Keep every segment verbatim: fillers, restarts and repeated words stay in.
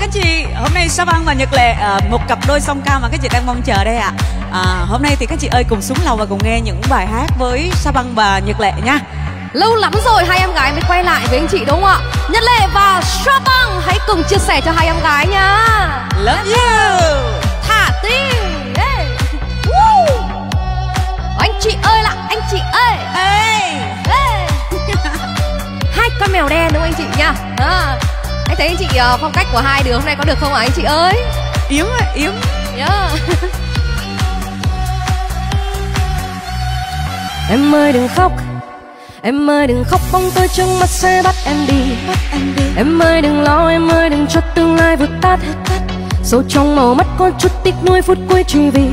các chị, hôm nay Sha Băng và Nhật Lệ, một cặp đôi song ca mà các chị đang mong chờ đây ạ. à. à, Hôm nay thì các chị ơi cùng xuống lầu và cùng nghe những bài hát với Sha Băng và Nhật Lệ nha. Lâu lắm rồi hai em gái mới quay lại với anh chị đúng không ạ? Nhật Lệ và Sha Băng hãy cùng chia sẻ cho hai em gái nha. Love you. Thả tim. Hey. Anh chị ơi là anh chị ơi. Hey. Hey. Hai con mèo đen đúng không anh chị nha. À. Anh thấy anh chị phong cách của hai đứa hôm nay có được không ạ anh chị ơi? Yếm ơi, yếm. Yeah. Em ơi đừng khóc. Em ơi đừng khóc, bóng tôi trước mắt sẽ bắt em đi. Bắt em đi. Em ơi đừng lo, em ơi đừng cho tương lai vụt tắt. Sâu trong màu mắt có chút tiếc nuối phút cuối chỉ vì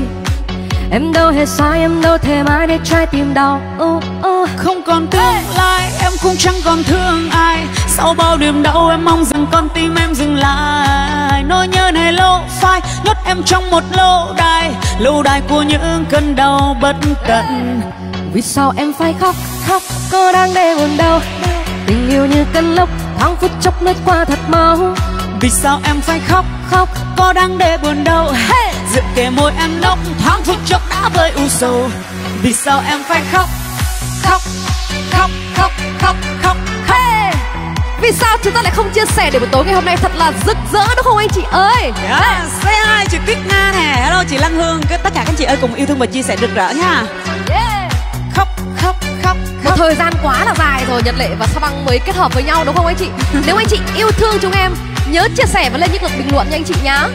em đâu hề sai, em đâu thể mãi để trái tim đau. Oh, oh. Không còn tương lai, em cũng chẳng còn thương ai. Sau bao đêm đau em mong rằng con tim em dừng lại. Nỗi nhớ này lâu phai, nhốt em trong một lâu đài. Lâu đài của những cơn đau bất tận. Vì sao em phải khóc, khóc, cô đang để buồn đau. Tình yêu như cơn lốc, thoáng phút chốc lướt qua thật mau. Vì sao em phải khóc, khóc, cô đang để buồn đau. Hey! Giữa kề môi em nốc, thoáng phút chốc đã vơi u sầu. Vì sao em phải khóc, khóc, khóc, khóc, khóc, khóc, khóc. Hey! Vì sao chúng ta lại không chia sẻ để buổi tối ngày hôm nay thật là rực rỡ đúng không anh chị ơi? Yes, say hi chị Tuyết Nga nè, hello chị Lăng Hương, tất cả các chị ơi cùng yêu thương và chia sẻ rực rỡ nha. Yeah. Khóc, khóc, khóc, khóc. Thời gian quá là dài rồi Nhật Lệ và Sha Băng mới kết hợp với nhau đúng không anh chị? Nếu anh chị yêu thương chúng em, nhớ chia sẻ và lên những lượt bình luận nha anh chị nhá.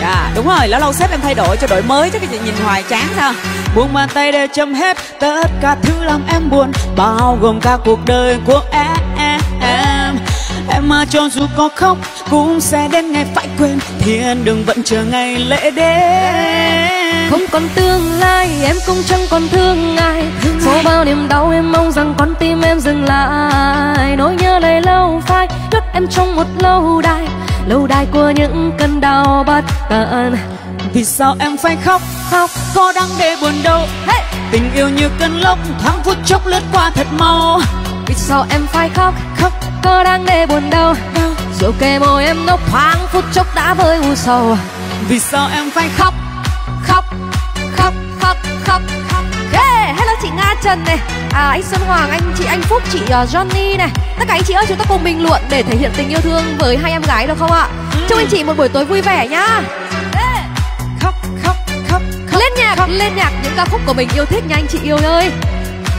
Dạ, đúng rồi, lâu lâu sếp em thay đổi cho đổi mới chứ cái chị nhìn hoài chán sao. Buông bàn tay để chấm hết tất cả thứ làm em buồn, bao gồm cả cuộc đời của em. Em, em mà cho dù có khóc cũng sẽ đến ngày phải quên, thiên đường vẫn chờ ngày lễ đến. Không còn tương lai, em cũng chẳng còn thương ai. Sau bao niềm đau em mong rằng con tim em dừng lại. Nỗi nhớ này lâu phai, đốt em trong một lâu đài. Lâu đài của những cơn đau bất tận. Vì sao em phải khóc, khóc, có đang để buồn đâu. Hey! Tình yêu như cơn lốc, thoáng phút chốc lướt qua thật mau. Vì sao em phải khóc, khóc, có đang để buồn đâu. Rượu kề môi em nốc, thoáng phút chốc đã vơi u sầu. Vì sao em phải khóc, khóc, khóc, khóc, khóc, khóc. Yeah, hello chị Nga Trần này, à, anh Sơn Hoàng, anh chị Anh Phúc, chị uh, Johnny này. Tất cả anh chị ơi chúng ta cùng bình luận để thể hiện tình yêu thương với hai em gái được không ạ? Ừ. Chúc anh chị một buổi tối vui vẻ nhá. Yeah. Khóc, khóc, khóc, khóc. Lên nhạc, khóc. Lên nhạc những ca khúc của mình yêu thích nha anh chị yêu ơi.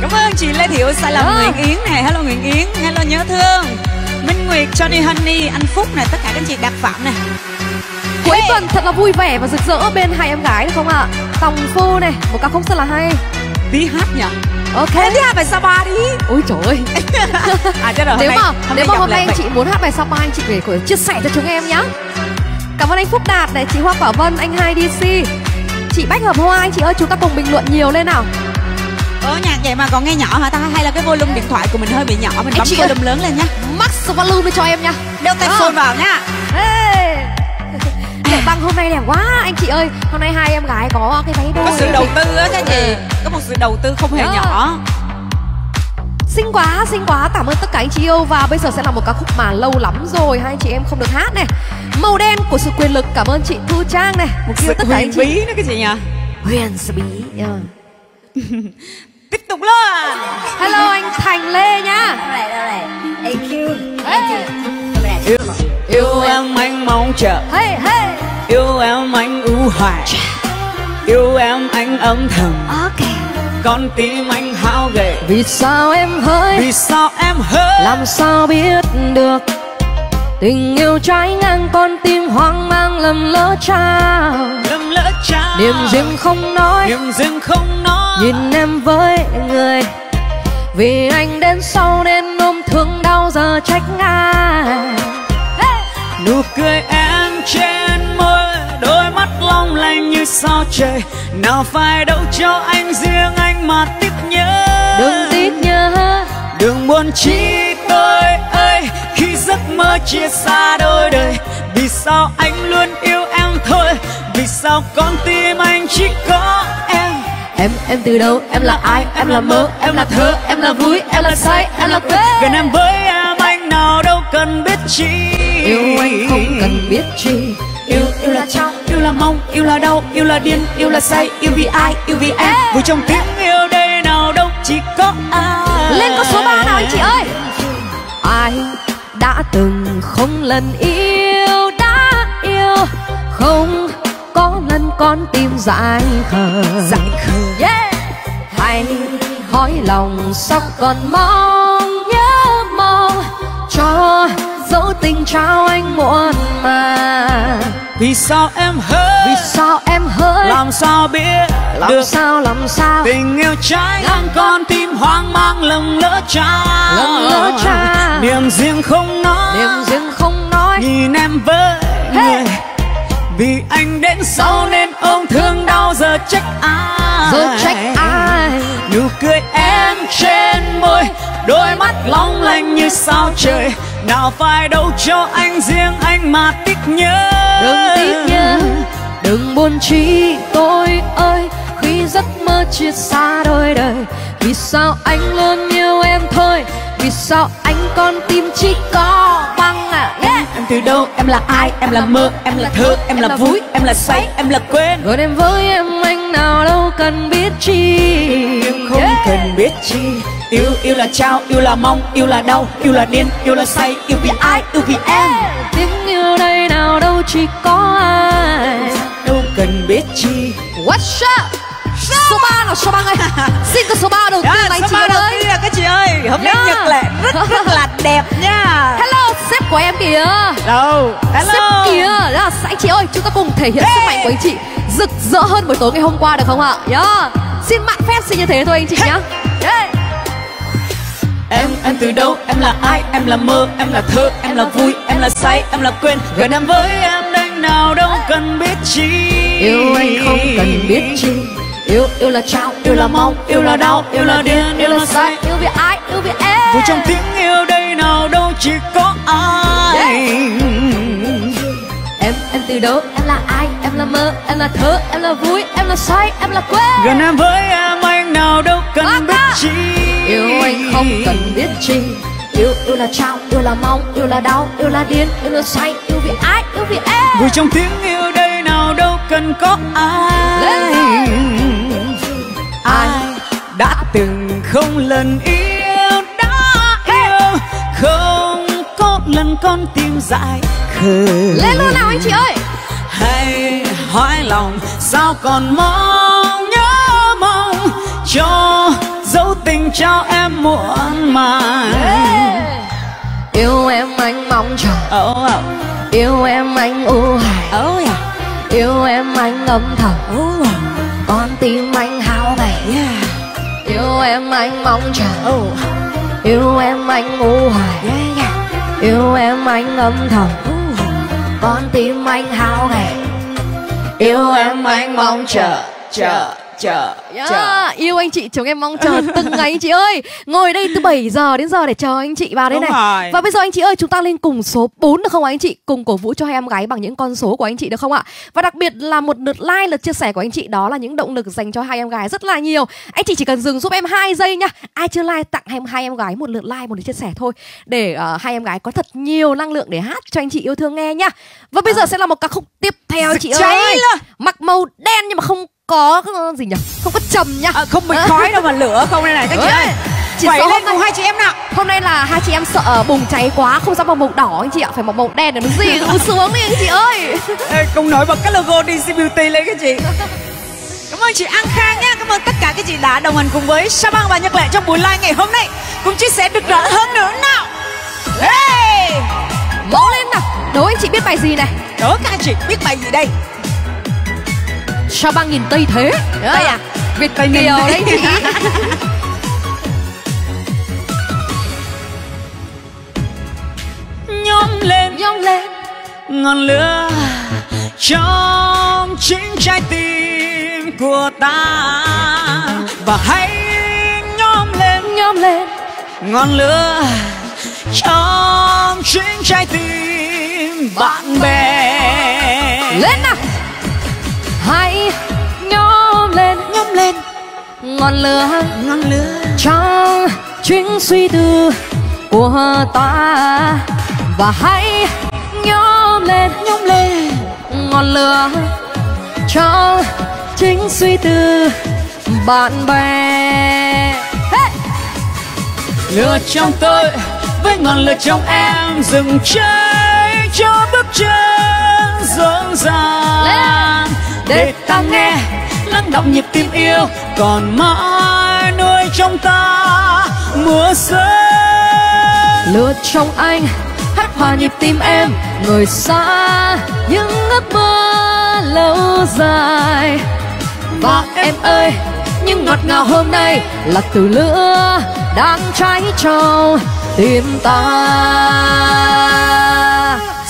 Cảm ơn chị Lê Thiệu, sai lầm yeah. Nguyễn Yến này, hello Nguyễn Yến, hello nhớ thương. Minh Nguyệt, Johnny Honey, Anh Phúc này, tất cả các chị Đạt Phạm này. Cuối hey. Tuần thật là vui vẻ và rực rỡ bên hai em gái được không ạ? Tòng Phu này, một ca khúc rất là hay. Đi hát nhỉ? Ok. Thế đi hát bài Sapa đi. Ôi trời ơi. À chắc rồi. Nếu mà nếu mà hôm nay chị muốn hát bài Sapa anh chị về của chia sẻ cho chúng em nhá. Cảm ơn anh Phúc Đạt này, chị Hoa Quả Vân, anh Hai đê xê, chị Bách Hợp Hoa, anh chị ơi chúng ta cùng bình luận nhiều lên nào. Ơ nhạc vậy mà còn nghe nhỏ hả ta? Hay là cái volume điện thoại của mình hơi bị nhỏ, mình bấm volume lớn lên nhá. Max volume cho em nhá. Đeo tai phone vào nhá. Hey. Nhật Băng hôm nay đẹp quá anh chị ơi. Hôm nay hai em gái có cái váy đôi. Có sự đầu tư á các chị. Có một sự đầu tư không hề nhỏ. Xinh quá, xinh quá. Cảm ơn tất cả anh chị yêu. Và bây giờ sẽ là một ca khúc mà lâu lắm rồi hai chị em không được hát này. Màu Đen của Sự Quyền Lực. Cảm ơn chị Thu Trang này. Một sự huyền bí nữa cái chị nhỉ. Huyền bí. Tiếp tục luôn. Hello anh Thành Lê nhá. Yêu, yêu em anh mong chờ. Hey, hey. Yêu em anh ưu hoài. Yêu em anh âm thầm. Okay. Con tim anh hao gầy. Vì sao em hỡi? Vì sao em hỡi? Làm sao biết được? Tình yêu trái ngang con tim hoang mang lầm lỡ trao. Lầm lỡ trao. Niềm riêng không nói. Niềm riêng không nói. Nhìn em với người. Vì anh đến sau nên ôm thương đau giờ trách ai. Nụ cười em trên môi, đôi mắt long lanh như sao trời. Nào phải đâu cho anh riêng anh mà tiếc nhớ. Đừng tiếc nhớ, đừng buồn chi tôi ơi. Khi giấc mơ chia xa đôi đời. Vì sao anh luôn yêu em thôi? Vì sao con tim anh chỉ có em? Em, em từ đâu, em là ai, em là mơ, em là thơ, em là vui, em là say, em là quê. Gần em với em anh nào đâu cần biết chi. Yêu anh không cần biết chi. Yêu, yêu là trong, yêu là mong, yêu là đau, yêu là điên, yêu là say, yêu vì ai, yêu vì em. Vui trong tiếng yêu đây nào đâu chỉ có ai. Lên con số ba nào anh chị ơi. Ai đã từng không lần yêu, đã yêu không có lần con tim dại khờ, dại khờ. Yeah. Hay hỏi lòng sao còn mong nhớ mong cho dẫu tình trao anh muộn mà. Vì sao em hỡi, vì sao em hỡi, làm sao biết, làm được sao, làm sao tình yêu trái ngang con tim hoang mang lầm lỡ trao, lầm lỡ trao niềm riêng không nói, niềm riêng không nói nhìn em với hey. Người vì anh đến sau nên ôm thương đau giờ trách ai, giờ trách ai nụ cười em trên môi đôi mắt long lanh như sao trời. Nào phải đâu cho anh riêng anh mà tiếc nhớ, đừng tiếc nhớ, đừng buồn chi tôi ơi khi giấc mơ chia xa đôi đời. Vì sao anh luôn yêu em thôi, vì sao anh con tim chỉ có băng à? Yeah. Em từ đâu, em là ai, em là mơ, em là thơ, em là vui, em là say, em là quên. Rồi em với em anh nào đâu cần biết chi, em không yeah. cần biết chi. Yêu, yêu là trao, yêu là mong, yêu là đau, yêu là điên, yêu là say, yêu vì ai, yêu vì em. Tiếng yêu đây nào đâu chỉ có ai, đâu cần biết chi. What's up? Số ba nào, số ba ơi. Xin có số ba đầu tiên này chị ơi. Là các chị ơi, hôm nay yeah. Nhật Lệ rất rất là đẹp nha. Hello, sếp của em kìa. Đâu, hello. Sếp kìa, đó là anh chị ơi, chúng ta cùng thể hiện hey. Sức mạnh của anh chị rực rỡ hơn buổi tối ngày hôm qua được không ạ? Yeah. Xin mạn phép xin như thế thôi anh chị hey. nhá. Yeah. Em, em từ đâu, em là ai, em là mơ, em là thơ, em là vui, em là say, em là quên. Gần em với em đánh nào đâu cần biết chi. Yêu anh không cần biết chi. Yêu, yêu là trao, yêu là mong, yêu là đau, yêu là điên, yêu là say, yêu vì ai, yêu vì em. Vui trong tiếng yêu đây nào đâu chỉ có ai yeah. Em, em từ đâu, em là ai, em là mơ, em là thơ, em là vui, em là say, em là quên. Gần em với em anh nào đâu cần Mata. biết chi. Yêu anh không cần biết chi. Yêu, yêu là trao, yêu là mong, yêu là đau, yêu là điên, yêu là say, yêu vì ai, yêu vì em. Vui trong tiếng yêu đây nào đâu cần có ai. Ai đã từng không lần yêu, đã yêu không có lần con tim dại khờ. Lên luôn nào anh chị ơi. Hay hỏi lòng sao còn mong nhớ mong cho dấu tình trao em muộn màng yeah. Yêu em anh mong chờ oh, oh. Yêu em anh u hài oh, yeah. Yêu em anh âm thầm oh, yeah. Con tim anh hao gầy yeah. Yêu em anh mong chờ oh. Yêu em anh u hài yeah, yeah. Yêu em anh âm thầm oh, yeah. Con tim anh hao gầy. Yêu em anh mong chờ chờ chờ, yeah, chờ. Yêu anh chị chúng em mong chờ từng ngày anh chị ơi. Ngồi đây từ bảy giờ đến giờ để chờ anh chị vào đây này rồi. Và bây giờ anh chị ơi, chúng ta lên cùng số bốn được không anh chị? Cùng cổ vũ cho hai em gái bằng những con số của anh chị được không ạ? Và đặc biệt là một lượt like, lượt chia sẻ của anh chị, đó là những động lực dành cho hai em gái rất là nhiều. Anh chị chỉ cần dừng giúp em hai giây nha. Ai chưa like tặng em hai em gái một lượt like, một lượt chia sẻ thôi, để uh, hai em gái có thật nhiều năng lượng để hát cho anh chị yêu thương nghe nha. Và bây à. giờ sẽ là một ca khúc tiếp theo chị ơi. Mặc màu đen nhưng mà không có gì nhỉ, không có trầm nhá, à, không bị khói đâu mà lửa không đây này các chị ơi. Chị quẩy lên cùng hai chị em nào. Hôm nay là hai chị em sợ bùng cháy quá, không dám bằng màu đỏ anh chị ạ, phải bằng màu đen để nó gì cũng xuống đi anh chị ơi. Ê, cùng nổi bật cái logo đê xê Beauty lên các chị. Cảm ơn chị An Khang nhá, cảm ơn tất cả các chị đã đồng hành cùng với Sha Băng và Nhật Lệ trong buổi live ngày hôm nay. Cùng chia sẻ được rỡ hơn nữa nào. Hey! Máu lên nào. Đố anh chị biết bài gì này? Đố các anh chị biết bài gì đây? Sha Băng nhìn Tây thế yeah. Tây à? Việt Tây nhìn Tây đấy chị. Nhóm lên, nhóm lên ngọn lửa trong chính trái tim của ta. Và hãy nhóm lên, nhóm lên ngọn lửa trong chính trái tim bạn bè. Lên nào. Hãy nhóm lên, nhóm lên ngọn lửa, ngọn lửa trong chính suy tư của ta. Và hãy nhóm lên nhóm lên ngọn lửa trong chính suy tư bạn bè. Hey! Lửa trong tôi với ngọn lửa trong em dừng cháy cho bước chân rộn ràng để ta nghe lắng động nhịp tim yêu còn mãi nuôi trong ta mùa xuân. Lửa trong anh hát hòa nhịp tim em người xa những ước mơ lâu dài. Và em ơi những ngọt ngào hôm nay là từ lửa đang cháy trong tim ta.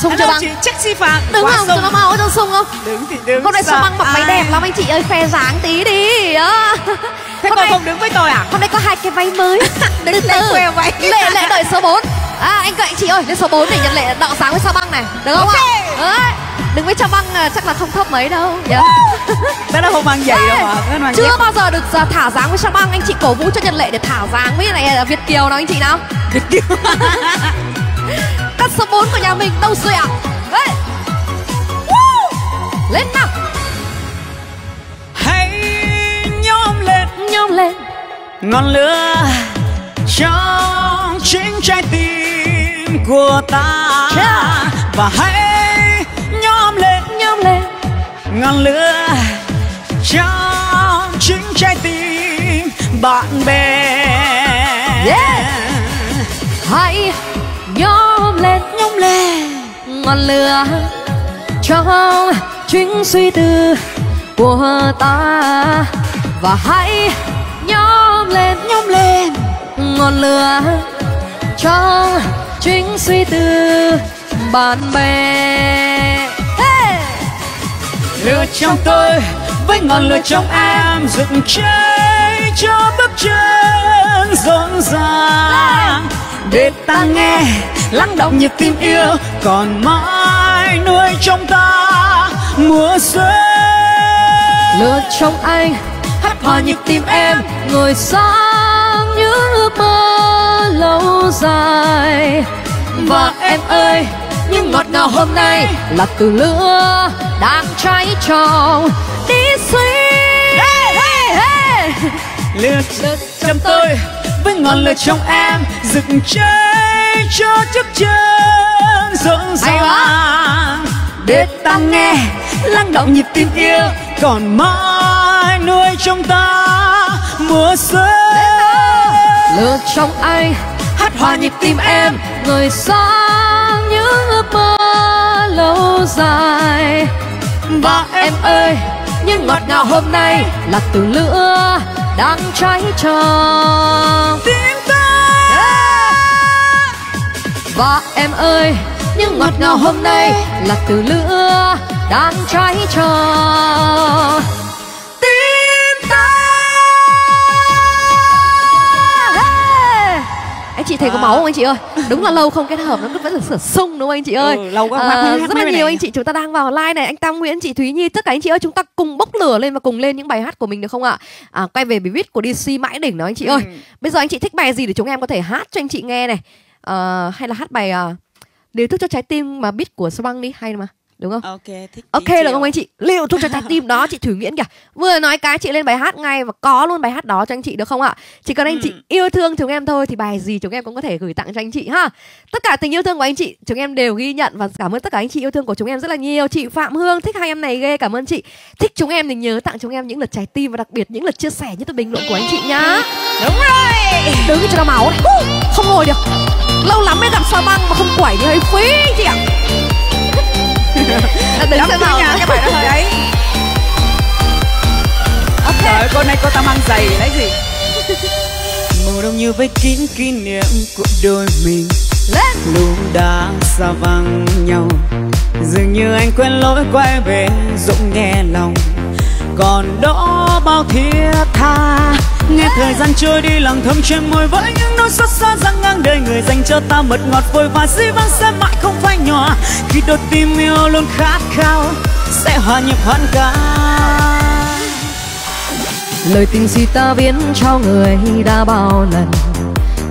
Sung cho Băng chắc si phạt đứng không? Tụi nó mau cho Sung không? Đứng thì đứng. Hôm nay Sung Băng mặc váy đẹp lắm anh chị ơi, khoe dáng tí đi. À. Thế còn không đứng với tôi à? Hôm nay có hai cái váy mới. Đứng Lệ khoe váy. Lệ Lệ đợi số bốn. À anh các anh chị ơi đến số bốn để Nhật Lệ đọ dáng với Sha Băng này được không ạ? Okay. À? Đứng với Sha Băng chắc là không thấp mấy đâu. Yeah. Đó là không mang giày đâu ạ. Chưa giấy bao giờ được thả dáng với Sha Băng, anh chị cổ vũ cho Nhật Lệ để thả dáng với này là Việt kiều nào anh chị nào? Việt kiều. Cắt số bốn của nhà mình đâu rồi ạ? À? Lên nào. Hãy nhóm lên nhóm lên ngọn lửa trong chính trái tim của ta. Yeah. Và hãy nhóm lên nhóm lên ngọn lửa trong chính trái tim bạn bè. Yeah. Hãy nhóm lên nhóm lên ngọn lửa trong chính suy tư của ta. Và hãy nhóm lên nhóm lên ngọn lửa trong chính suy tư bạn bè. Hey! Lửa trong tôi với ngọn lửa trong em dựng cháy cho bước chân rộn ràng để ta nghe lắng động nhịp tim yêu còn mãi nuôi trong ta mùa xuân. Lửa trong anh hát hòa nhịp tim em ngồi sang những ước mơ lâu dài. Và em ơi những ngọt ngào hôm nay là từ lửa đang cháy trong tí suy. Hey, hey, hey. Lửa, lửa trong tôi với ngọn lửa trong em rực cháy cho chiếc chân rộn ràng để ta nghe lắng động nhịp tim yêu còn mãi nuôi trong ta mùa xuân. Lửa trong anh hát hòa nhịp tim em người sang những ước mơ lâu dài. Và em ơi những ngọt ngào hôm nay là từ lửa đang cháy trong tim ta. Và em ơi những ngọt ngào hôm nay là từ lửa đang cháy trong tim ta. Hey! Anh chị thấy có máu không anh chị ơi? Đúng là lâu không kết hợp nó vẫn là sửa sung đúng không anh chị ơi? Ừ, lâu quá à, hát rất là nhiều anh chị, chúng ta đang vào live này, anh Tam Nguyễn, chị Thúy Nhi, tất cả anh chị ơi chúng ta cùng bốc lửa lên và cùng lên những bài hát của mình được không ạ? À, quay về bí quyết của đê xê mãi đỉnh đó anh chị ừ. ơi. Bây giờ anh chị thích bài gì để chúng em có thể hát cho anh chị nghe này? À, hay là hát bài à, Điều Thức Cho Trái Tim mà beat của Sha Băng đi, hay mà. Đúng không? Ok, thích ok được không anh chị? Liệu Thuốc Cho Trái Tim đó chị Thủy Nguyễn kìa. Vừa nói cái chị lên bài hát ngay và có luôn bài hát đó cho anh chị được không ạ? Chỉ cần anh ừ. chị yêu thương chúng em thôi thì bài gì chúng em cũng có thể gửi tặng cho anh chị ha. Tất cả tình yêu thương của anh chị chúng em đều ghi nhận và cảm ơn tất cả anh chị yêu thương của chúng em rất là nhiều. Chị Phạm Hương thích hai em này ghê, cảm ơn chị. Thích chúng em thì nhớ tặng chúng em những lượt trái tim và đặc biệt những lượt chia sẻ những bình luận của anh chị nhá. Đúng rồi. Đứng cho nó máu này. Không ngồi được. Lâu lắm mới gặp Sha Băng mà không quẩy thì hơi phí anh chị ạ. Đứng xem màu nha các bạn đó đấy. Ok. Trời ơi, con này cô ta mang giày lấy gì? Màu đông như vây kín kỷ niệm của đôi mình. Lên. Lúc đã xa vắng nhau, dường như anh quên lỗi quay về dũng nghe lòng. Còn đó bao thiết tha, nghe thời gian trôi đi lòng thầm trên môi với những nỗi xót xa dang ngang đời người dành cho ta mật ngọt vội và dĩ vãng sẽ mãi không phai nhòa khi đôi tim yêu luôn khát khao sẽ hòa nhịp hoan ca. Lời tình si ta viễn trao người đã bao lần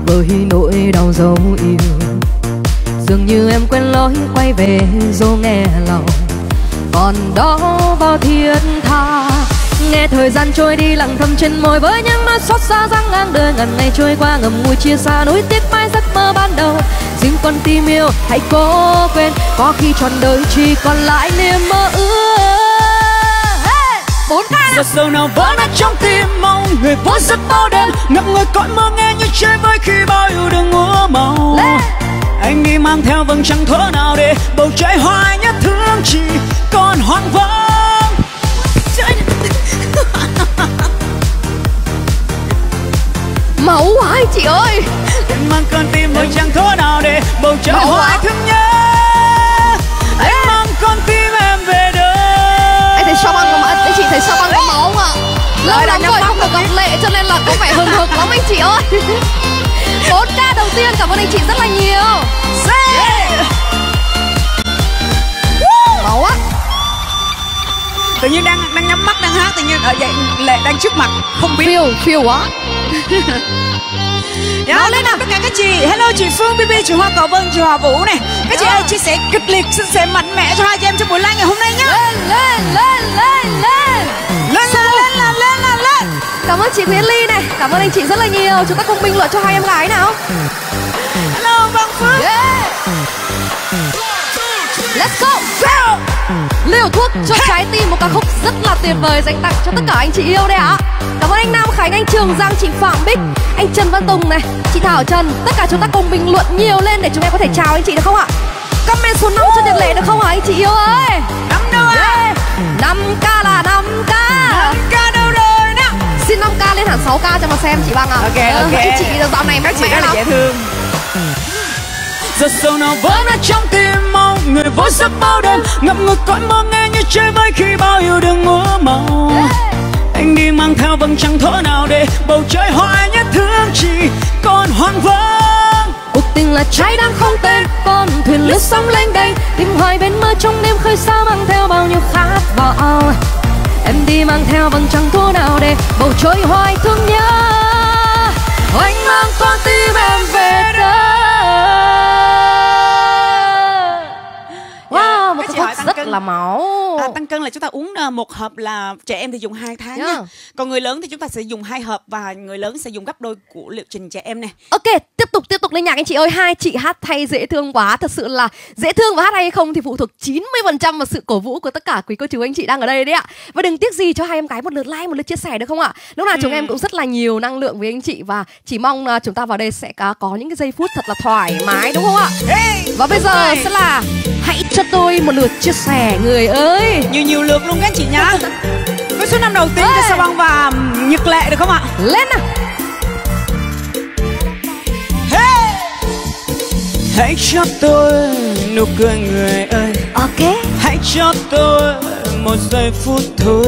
với nỗi đau dấu yêu Dường như em quên lối quay về dù nghe lòng còn đó bao thiên tha. Nghe thời gian trôi đi lặng thầm trên môi với những mắt xót xa răng ngang đời ngần này trôi qua ngầm ngùi chia xa nối tiếc mãi giấc mơ ban đầu. Riêng con tim yêu hãy cố quên, có khi trọn đời chỉ còn lại niềm mơ ước. Bốn ca giọt sầu nào vỡ nát trong tim mong người vỡ giấc bao đêm ngập ngùi cõi mơ nghe như chơi với khi bao yêu đương ngúa màu. Anh đi mang theo vầng trăng thơ nào để bầu trái hoa nhất thương chỉ còn hoang vắng. Máu hoài chị ơi. Anh mang con tim vầng trăng thơ nào để bầu trái máu hoa thương nhớ. Anh yeah. mang con tim em về đời. Anh thấy Sha Băng không ạ? Chị thấy Sha Băng có máu không ạ? Lâu lắm rồi không được gặp Lệ cho nên là có vẻ hừng hực lắm anh chị ơi. Bốn ca đầu tiên, cảm ơn anh chị rất là nhiều. Yeah. Máu á. Tự nhiên đang đang nhắm mắt đang hát tự nhiên ở dậy Lệ đang trước mặt không biết. Phiêu phiêu quá. Nói lên nào tất cả các chị. Hello chị Phương, bê bê, chị Hoa Cỏ, Vân, chị Hòa Vũ này. Các chị hãy chia sẻ kịch liệt, sân sẻ mạnh mẽ cho hai chị em trong buổi live ngày hôm nay nhá. Lên lên lên lên lên lên lên lên lên lên. Cảm ơn chị Yến Ly này, cảm ơn anh chị rất là nhiều. Chúng ta cùng bình luận cho hai em gái nào. Hello Vân Phương. Yeah. Let's go. Go. Liều thuốc cho trái tim, một ca khúc rất là tuyệt vời dành tặng cho tất cả anh chị yêu đây ạ. Cảm ơn anh Nam Khánh, anh Trường Giang, chị Phạm Bích, anh Trần Văn Tùng này, chị Thảo Trần. Tất cả chúng ta cùng bình luận nhiều lên để chúng em có thể chào anh chị được không ạ? Comment số năm cho Nhật Lệ được không ạ anh chị yêu ơi? Năm đâu ạ? năm ca là năm ca. năm ca đâu rồi nào? Xin năm ca lên hẳn sáu ca cho mà xem chị Băng ạ. À. Ok ok. Các chị dạo này các chị rất là dễ thương. Giọt sầu nào vỡ nát trong tim mong người vỡ giấc bao đêm ngập ngừng cõi mơ nghe như chơi với khi bao yêu đương ngúa màu. Anh đi mang theo vầng trăng thơ nào để bầu trời hoa nhất thương chỉ còn hoang vắng. Cuộc tình là trái đắng không tên, con thuyền lướt sóng lênh đênh tìm hoài bên mơ trong đêm khơi xa mang theo bao nhiêu khát vọng. Em đi mang theo vầng trăng thơ nào để bầu trời hoài thương nhớ. Anh mang con tim em về đây. Wow, một cái thuốc rất cân. Là máu à, tăng cân là chúng ta uống một hộp, là trẻ em thì dùng hai tháng yeah. nha. Còn người lớn thì chúng ta sẽ dùng hai hộp và người lớn sẽ dùng gấp đôi của liệu trình trẻ em này. Ok, tiếp tục tiếp tục lên nhạc anh chị ơi. Hai chị hát hay dễ thương quá, thật sự là dễ thương và hát hay không thì phụ thuộc chín mươi phần trăm vào sự cổ vũ của tất cả quý cô chú anh chị đang ở đây đấy ạ. Và đừng tiếc gì cho hai em gái một lượt like, một lượt chia sẻ được không ạ? Lúc nào ừ. chúng em cũng rất là nhiều năng lượng với anh chị và chỉ mong chúng ta vào đây sẽ có những cái giây phút thật là thoải mái đúng không ạ? Hey, và bây giờ này. Sẽ là hãy cho tôi một lượt chia sẻ người ơi. Nhiều nhiều lượt luôn các chị nhá. Với số năm đầu tiên cho Sha Băng và Nhật Lệ được không ạ? Lên nào. Hey. Hãy cho tôi nụ cười người ơi. Ok. Hãy cho tôi một giây phút thôi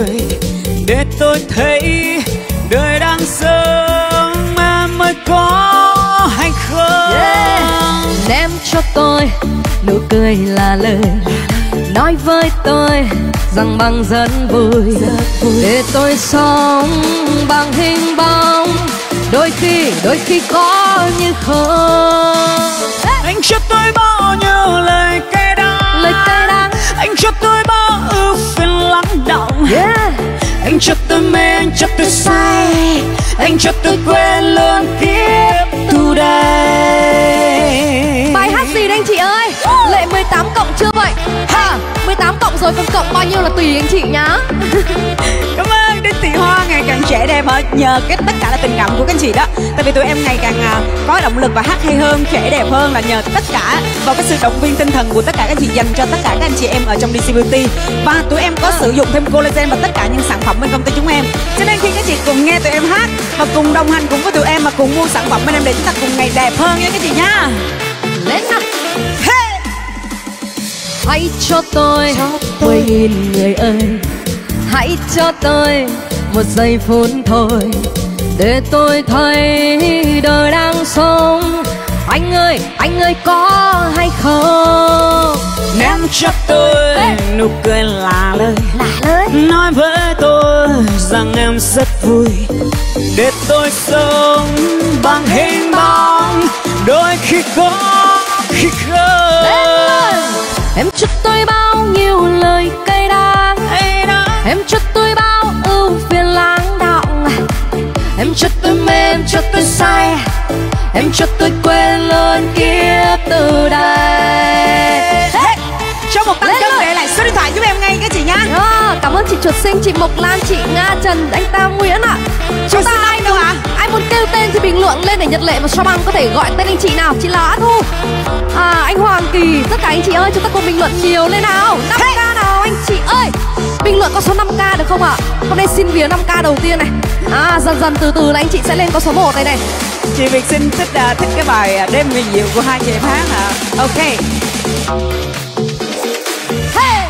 để tôi thấy đời đang sống em mới có hay không. Yeah. Đem cho tôi nụ cười là lời nói với tôi rằng bằng rất vui để tôi sống bằng hình bóng đôi khi đôi khi có như không. Anh cho tôi bao nhiêu lời cay đắng, lời cay đắng. Anh cho tôi bao ưu phiền lắng đọng yeah. Anh cho tôi mê, anh cho tôi say, anh cho tôi quên luôn kiếp thu đây. Bài hát gì đấy anh chị ơi? Lệ mười tám cộng chưa vậy? Ha, mười tám cộng rồi còn cộng bao nhiêu là tùy anh chị nhá. Cảm ơn đến Thị Hoa ngày càng trẻ đẹp hơn nhờ cái tất cả là tình cảm của các anh chị đó. Tại vì tụi em ngày càng có động lực và hát hay hơn, trẻ đẹp hơn là nhờ tất cả vào cái sự động viên tinh thần của tất cả các anh chị dành cho tất cả các anh chị em ở trong đê xê Beauty. Và tụi em có à. sử dụng thêm collagen và tất cả những sản phẩm bên công ty chúng em. Cho nên khi các chị cùng nghe tụi em hát và cùng đồng hành cùng với tụi em và cùng mua sản phẩm bên em để chúng ta cùng ngày đẹp hơn nha các chị nhá. Lên nào. Hey. Hãy cho tôi mười nghìn người ơi, hãy cho tôi một giây phút thôi để tôi thấy đời đang sống. Anh ơi, anh ơi có hay không? Ném cho tôi hey. nụ cười là lời, là lời nói với tôi rằng em rất vui để tôi sống bằng hình bóng đôi khi có. khi khơi em ơi, em cho tôi bao nhiêu lời cay đắng, em cho tôi bao ưu phiền lãng đọng, em cho tôi mê, em cho tôi say, em cho tôi quên luôn kiếp từ đây. Hey, cho một tăng chân để lại số điện thoại giúp em ngay các chị nhá. Yeah, cảm ơn chị Chuột Sinh, chị Mộc Lan, chị Nga Trần, anh ta Nguyễn ạ. Chúng ta ai đâu ạ? Ai muốn kêu tên thì bình luận lên để Nhật Lệ và Sha Băng có thể gọi tên anh chị nào. Chị Lã Thu, à, anh Hoàng Kỳ, tất cả anh chị ơi, chúng ta cùng bình luận nhiều lên nào. năm ca hey. Nào anh chị ơi, bình luận có số năm ca được không ạ? Hôm nay xin vía năm ca đầu tiên này. À, dần dần từ từ là anh chị sẽ lên có số một này này. Chị Việt Sinh thích uh, thích cái bài Đêm Huyền Diệu của hai chị em hát hả? Ok. Hey!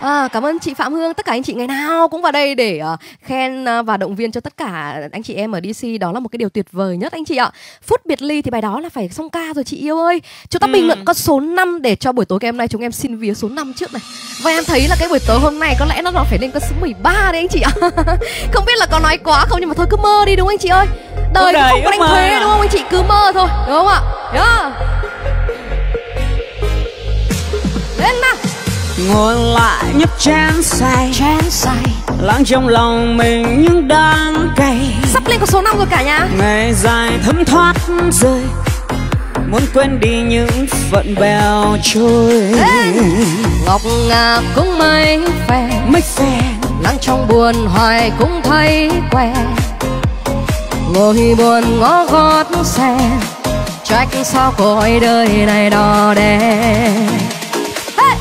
À, cảm ơn chị Phạm Hương, tất cả anh chị ngày nào cũng vào đây để uh, khen uh, và động viên cho tất cả anh chị em ở đê xê. Đó là một cái điều tuyệt vời nhất anh chị ạ. Phút biệt ly thì bài đó là phải xong ca rồi chị yêu ơi. Chúng ta uhm. bình luận con số năm để cho buổi tối ngày hôm nay chúng em xin vía số năm trước này. Và em thấy là cái buổi tối hôm nay có lẽ nó phải lên con số mười ba đấy anh chị ạ. Không biết là có nói quá không nhưng mà thôi cứ mơ đi đúng không anh chị ơi. Đời cũng không có đánh thuế đúng không anh chị, cứ mơ thôi đúng không ạ? Yeah. Lên nào. Ngồi lại nhấp chén say, chén say lãng trong lòng mình những đắng cay. Sắp lên có số năm rồi cả nhà. Ngày dài thấm thoát rơi, muốn quên đi những phận bèo trôi. Ê, ngọc ngà cũng mây phèn, mây phèn nắng trong buồn hoài cũng thấy quen. Ngồi buồn ngó gót xe, trách sao cõi đời này đỏ đen. Hey!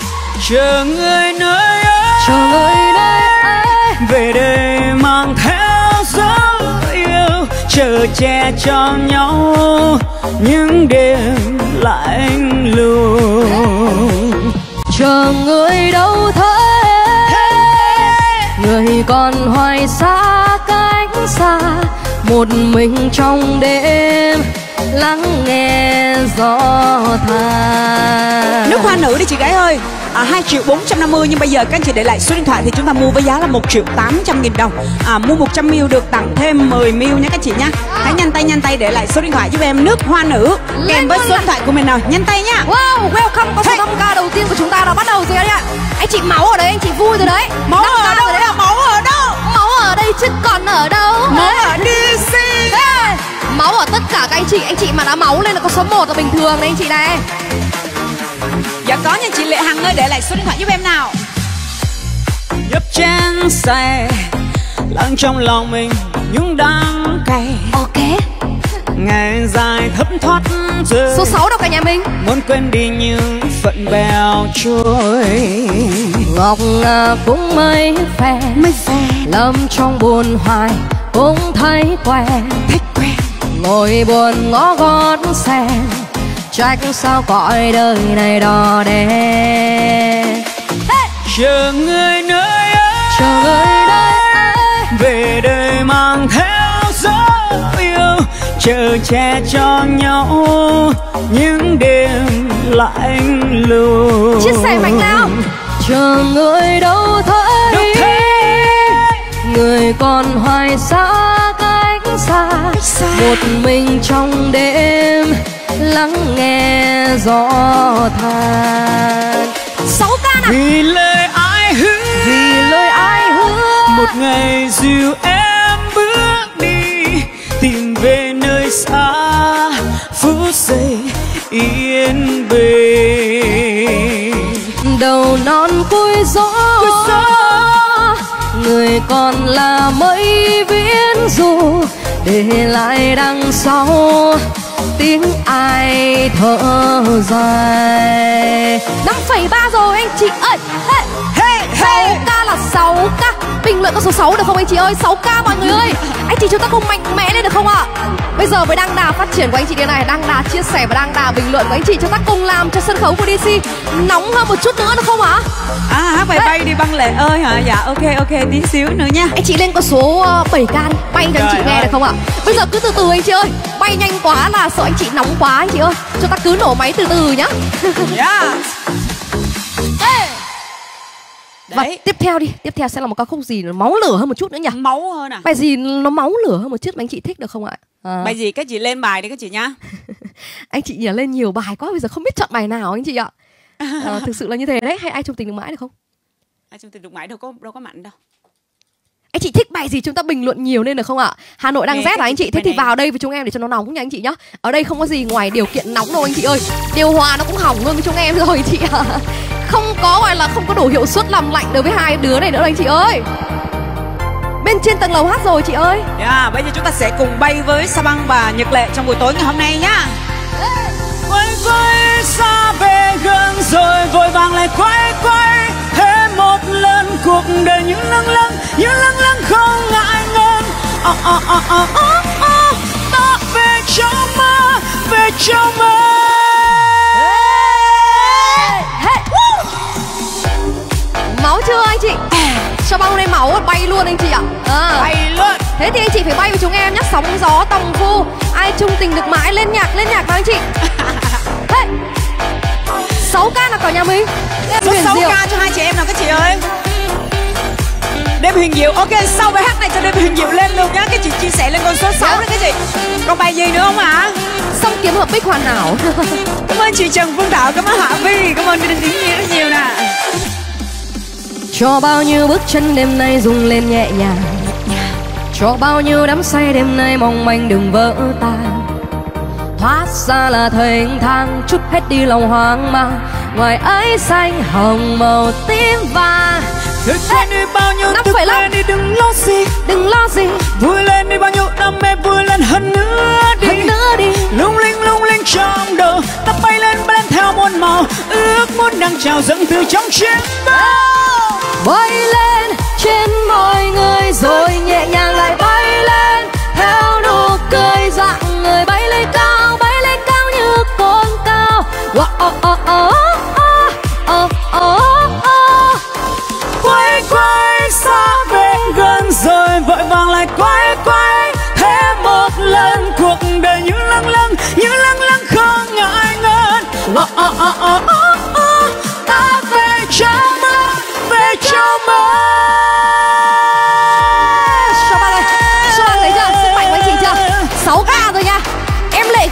Chờ người nơi ấy, chờ người nơi ấy về đây mang theo dấu yêu, chờ che cho nhau những đêm lạnh lùng. Chờ người đâu thấy người còn hoài xa cánh xa, một mình trong đêm lắng nghe gió than. Nước hoa nữ đi chị gái ơi, à, hai triệu bốn trăm năm mươi. Nhưng bây giờ các anh chị để lại số điện thoại thì chúng ta mua với giá là một triệu tám trăm nghìn đồng. à, Mua một trăm mi li lít được tặng thêm mười mi li lít nhé các chị nhé. Hãy nhanh tay nhanh tay để lại số điện thoại giúp em nước hoa nữ kèm với số điện thoại của mình nào. Nhanh tay nhá. Wow, welcome có số năm ca đầu tiên của chúng ta đã bắt đầu rồi đấy ạ. Anh chị máu ở đấy, anh chị vui rồi đấy. Máu ở đâu, đấy là máu ở đâu? Máu ở đây chứ còn ở đâu. Máu ở đê xê. Máu ở tất cả các anh chị, anh chị mà đã máu lên là có số một là bình thường đấy anh chị này. Dạ có nha chị Lệ Hằng ơi, để lại số điện thoại giúp em nào. Nhấp chén say, lặng trong lòng mình những đắng cay. Ok. Ngày dài thấm thoát rơi, số sáu đâu cả nhà mình. Muốn quên đi những phận bèo trôi. Ngọc ngà cũng mây phèn, mây phèn lâm trong buồn hoài cũng thấy quen, thích quen. Ngồi buồn ngó gót sen, trách sao cõi đời này đỏ đen. Hey! Chờ người nơi ấy, chờ người nơi ấy về đời mang theo dấu yêu, chờ che cho nhau những đêm lạnh lùng. Chia sẻ mạnh nào. Chờ người đâu thấy, đâu thấy người còn hoài xa cách xa, một mình trong đêm lắng nghe gió than. Sáu ca nào. Vì lời ai hứa, vì lời ai hứa một ngày dìu em bước đi tìm về nơi xa phút giây yên bình. Đầu non cuối gió, cuối gió người còn là mây viễn du, để lại đằng sau tiếng ai thở dài. Năm phẩy ba rồi anh chị ơi. Hey, hey, hey. sáu ca là sáu ca. Bình luận có số sáu được không anh chị ơi? Sáu ca mọi người ơi. Anh chị chúng ta cùng mạnh mẽ lên được không ạ? À? Bây giờ với đăng đà phát triển của anh chị thế này, đăng đà chia sẻ và đăng đà bình luận của anh chị, chúng ta cùng làm cho sân khấu của đê xê nóng hơn một chút nữa được không ạ? À, à hát bài Bay đi Băng Lệ ơi hả? Dạ ok ok, tí xíu nữa nha. Anh chị lên có số bảy ca đi, bay cho anh chị nghe được không ạ? Bây giờ cứ từ từ anh chị ơi, bay nhanh quá là sợ anh chị nóng quá anh chị ơi. Chúng ta cứ nổ máy từ từ nhá. Yeah. Hey. Và đấy, tiếp theo đi, tiếp theo sẽ là một ca khúc gì nó máu lửa hơn một chút nữa nhỉ? Máu hơn à? Bài gì nó máu lửa hơn một chút mà anh chị thích được không ạ? À. Bài gì các chị lên bài đi các chị nhá. Anh chị nhảy lên nhiều bài quá, bây giờ không biết chọn bài nào anh chị ạ. À, thực sự là như thế đấy. Hay ai trong tình được mãi được không? Ai trong tình được mãi đâu có, đâu có mạnh đâu. Anh chị thích bài gì chúng ta bình luận nhiều nên được không ạ? Hà Nội đang nghe rét là anh chị, thế thì vào đây với chúng em để cho nó nóng nha anh chị nhá. Ở đây không có gì ngoài điều kiện nóng đâu anh chị ơi. Điều hòa nó cũng hỏng luôn với chúng em rồi anh chị ạ. À, không có gọi là không có đủ hiệu suất làm lạnh đối với hai đứa này nữa đâu anh chị ơi. Bên trên tầng lầu hát rồi chị ơi. Yeah, bây giờ chúng ta sẽ cùng bay với Sha Băng và Nhật Lệ trong buổi tối ngày hôm nay nhá. Quay quay xa về gần rồi vội vàng lại quay quay thêm một lần cuộc đời những lâng lâng, những lâng lâng không ngại ngần. Oh, oh, oh, oh, oh, oh. Ta về trong mơ, về trong mơ. Hey. Hey. Máu chưa anh chị? Sha Băng đây máu bay luôn anh chị ạ. À, bay luôn. Thế thì anh chị phải bay với chúng em nhé. Sóng gió tòng vu, ai chung tình được mãi, lên nhạc, lên nhạc vào anh chị. Hey. sáu ca là cả nhà mình. Số sáu ca cho hai chị em nào các chị ơi. Đêm huyền diệu. Ok, sau bài hát này cho đêm huyền diệu lên luôn nhá. Các chị chia sẻ lên con số sáu đấy các chị. Còn bài gì nữa không ạ? Xong kiếm hợp bích hoàn hảo. Cảm ơn chị Trần Phương Thảo, cảm ơn Hạ Vi, cảm ơn Đinh Tiến Nhi rất nhiều nè. Cho bao nhiêu bước chân đêm nay rung lên nhẹ nhàng, cho bao nhiêu đắm say đêm nay mong manh đừng vỡ tan. Thoát ra là thênh thang, chút hết đi lòng hoang mang. Ngoài ấy xanh hồng màu tím vàng. Thức lên đi bao nhiêu, thức lên đi đừng lo gì, đừng lo gì. Vui lên đi bao nhiêu, đam mê vui lên hơn nữa đi, hơn nữa đi. Lung linh lung linh trong đầu, ta bay lên bay lên theo muôn màu. Ước muốn đang trào dâng từ trong chiếc bao. Bay lên trên mọi người rồi nhẹ nhàng lại bay lên theo nụ cười dạng người. Bay lên cao, bay lên cao như con cao. Wow, oh, oh, oh, oh, oh, oh, oh. Quay quay xa về gần rồi vội vàng lại quay quay thêm một lần cuộc đời những lăng lăng, những lăng lăng không ngại ngần. Oh, oh, oh, oh, oh, oh. Ta về trong mơ, về trong mơ.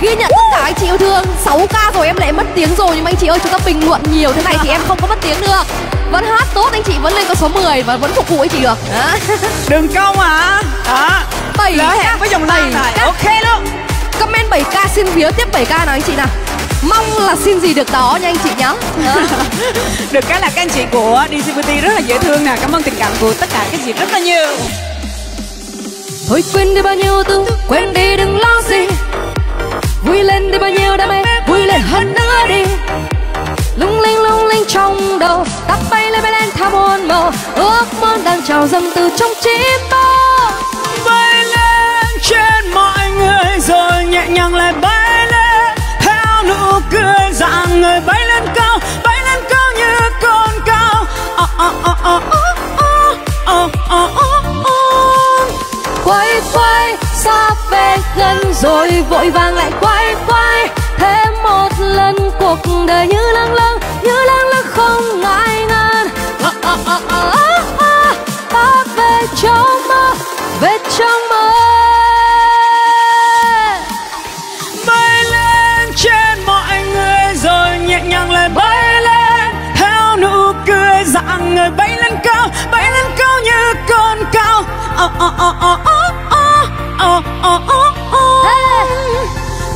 Ghi nhận tất cả anh chị yêu thương. Sáu ca rồi em lại mất tiếng rồi. Nhưng mà anh chị ơi, chúng ta bình luận nhiều thế này thì em không có mất tiếng được. Vẫn hát tốt, anh chị vẫn lên con số mười và vẫn phục vụ anh chị được. Đừng công hả? Đó, lỡ hẹn với dòng này. Ok luôn. Comment bảy ca xin vía tiếp bảy ca nào anh chị nào. Mong là xin gì được đó nha anh chị nhá. Được cái là các anh chị của đê xê Beauty rất là dễ thương nè. Cảm ơn tình cảm của tất cả các chị rất là nhiều. Thôi quên đi bao nhiêu tư, quên đi đừng lo gì. Vui lên đi bao nhiêu đam mê, vui lên hơn nữa đi. Lung linh lung linh trong đầu, ta bay lên bay lên theo muôn màu. Ước mơ đang trào dâng từ trong chim bao. Bay lên trên mọi người rồi nhẹ nhàng lại bay lên theo nụ cười dạng người. Bay lên cao, bay lên cao như con cao. Oh, oh, oh, oh, oh, oh, oh, oh, oh. Quay quay xa về gần rồi vội vàng lại quay quay thêm một lần cuộc đời như lăng lăng, như lăng lăng không ngại ngần. Oh, oh, oh, oh, oh, oh. Ta về trong mơ, về trong mơ. Bay lên trên mọi người rồi nhẹ nhàng lại bay lên theo nụ cười dạng người. Bay lên cao, bay lên cao như con cao. Oh, oh, oh, oh, oh, oh. Oh, oh, oh, oh. Hey.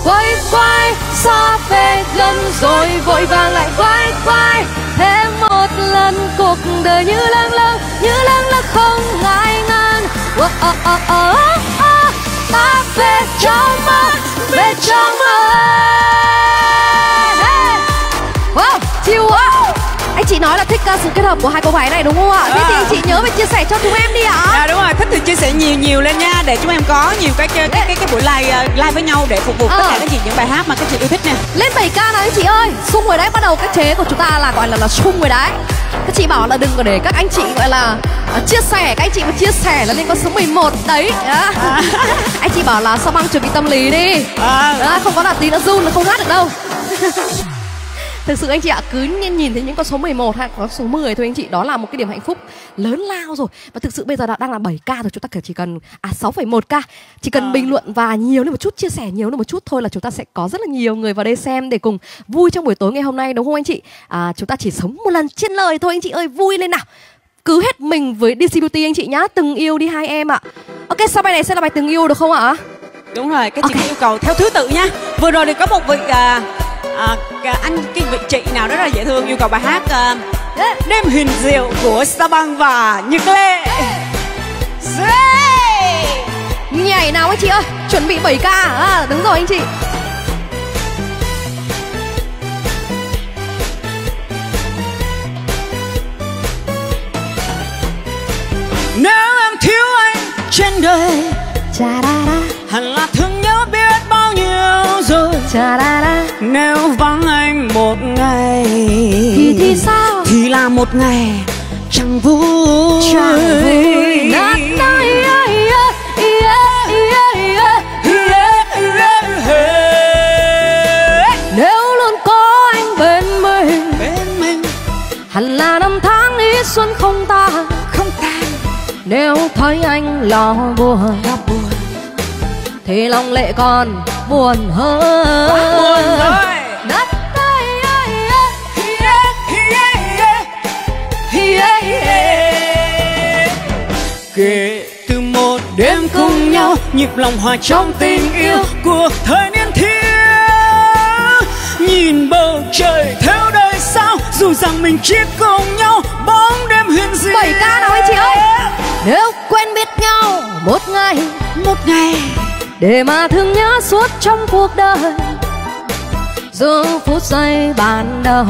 Quay quay xa về gần rồi vội vàng lại quay quay thêm một lần cuộc đời như lăng lăng, như lăng lăng không ngại ngần. Oh, oh, oh, oh, oh. Ta về trong mơ, về trong mơ. Hey. Wow, chiều quá. Anh chị nói là thích sự kết hợp của hai cô gái này đúng không ạ? Thế thì anh chị nhớ phải chia sẻ cho chúng em đi ạ. À, đúng rồi, thích thì chia sẻ nhiều nhiều lên nha để chúng em có nhiều cái cái cái, cái buổi live live với nhau để phục vụ à. Tất cả các chị những bài hát mà các chị yêu thích nè. Lên bảy ca nào anh chị ơi, xung rồi đấy, bắt đầu các chế của chúng ta là gọi là là xung rồi đấy. Các chị bảo là đừng có để các anh chị gọi là uh, chia sẻ, các anh chị mà chia sẻ là lên con số mười một đấy. À. À. Anh chị bảo là Sha Băng chuẩn bị tâm lý đi. À. À, không có là tí nữa run là không hát được đâu. Thực sự anh chị ạ, cứ nhìn thấy những con số mười một hay con số mười thôi anh chị, đó là một cái điểm hạnh phúc lớn lao rồi. Và thực sự bây giờ đã đang là bảy k rồi, chúng ta chỉ cần à sáu phẩy một k. Chỉ cần à. bình luận và nhiều lên một chút, chia sẻ nhiều lên một chút thôi là chúng ta sẽ có rất là nhiều người vào đây xem để cùng vui trong buổi tối ngày hôm nay, đúng không anh chị? À, chúng ta chỉ sống một lần trên lời thôi anh chị ơi, vui lên nào. Cứ hết mình với đê xê Beauty anh chị nhá. Từng yêu đi hai em ạ. Ok, sau bài này sẽ là bài Từng yêu được không ạ? Đúng rồi, cái chị okay. yêu cầu theo thứ tự nhá. Vừa rồi thì có một vị à, à, anh cái vị chị nào đó rất là dễ thương yêu cầu bài hát à, Đêm huyền diệu của Sha Băng và Nhật Lệ. Nhảy nào anh chị ơi, chuẩn bị bảy k à, đúng rồi anh chị. Nếu em thiếu anh trên đời, hẳn là thương nhớ biết bao nhiêu rồi. Nếu vắng anh một ngày thì, thì sao? Thì là một ngày chẳng vui. Chẳng vui. Nếu luôn có anh bên mình, bên mình. Hẳn là năm tháng ý xuân không tan. Nếu thấy anh lo buồn, buồn thì lòng lệ còn buồn hơn. Buồn thôi. Đất ơi, kể từ một đêm cùng, cùng nhau, nhịp lòng hòa trong tình yêu, yêu. Cuộc thời niên thiếu, nhìn bầu trời theo đời sao, dù rằng mình chỉ cùng nhau bóng đêm huyền diệu. Bảy ca nào anh chị ơi. Nếu quen biết nhau một ngày, một ngày để mà thương nhớ suốt trong cuộc đời, dù phút giây ban đầu.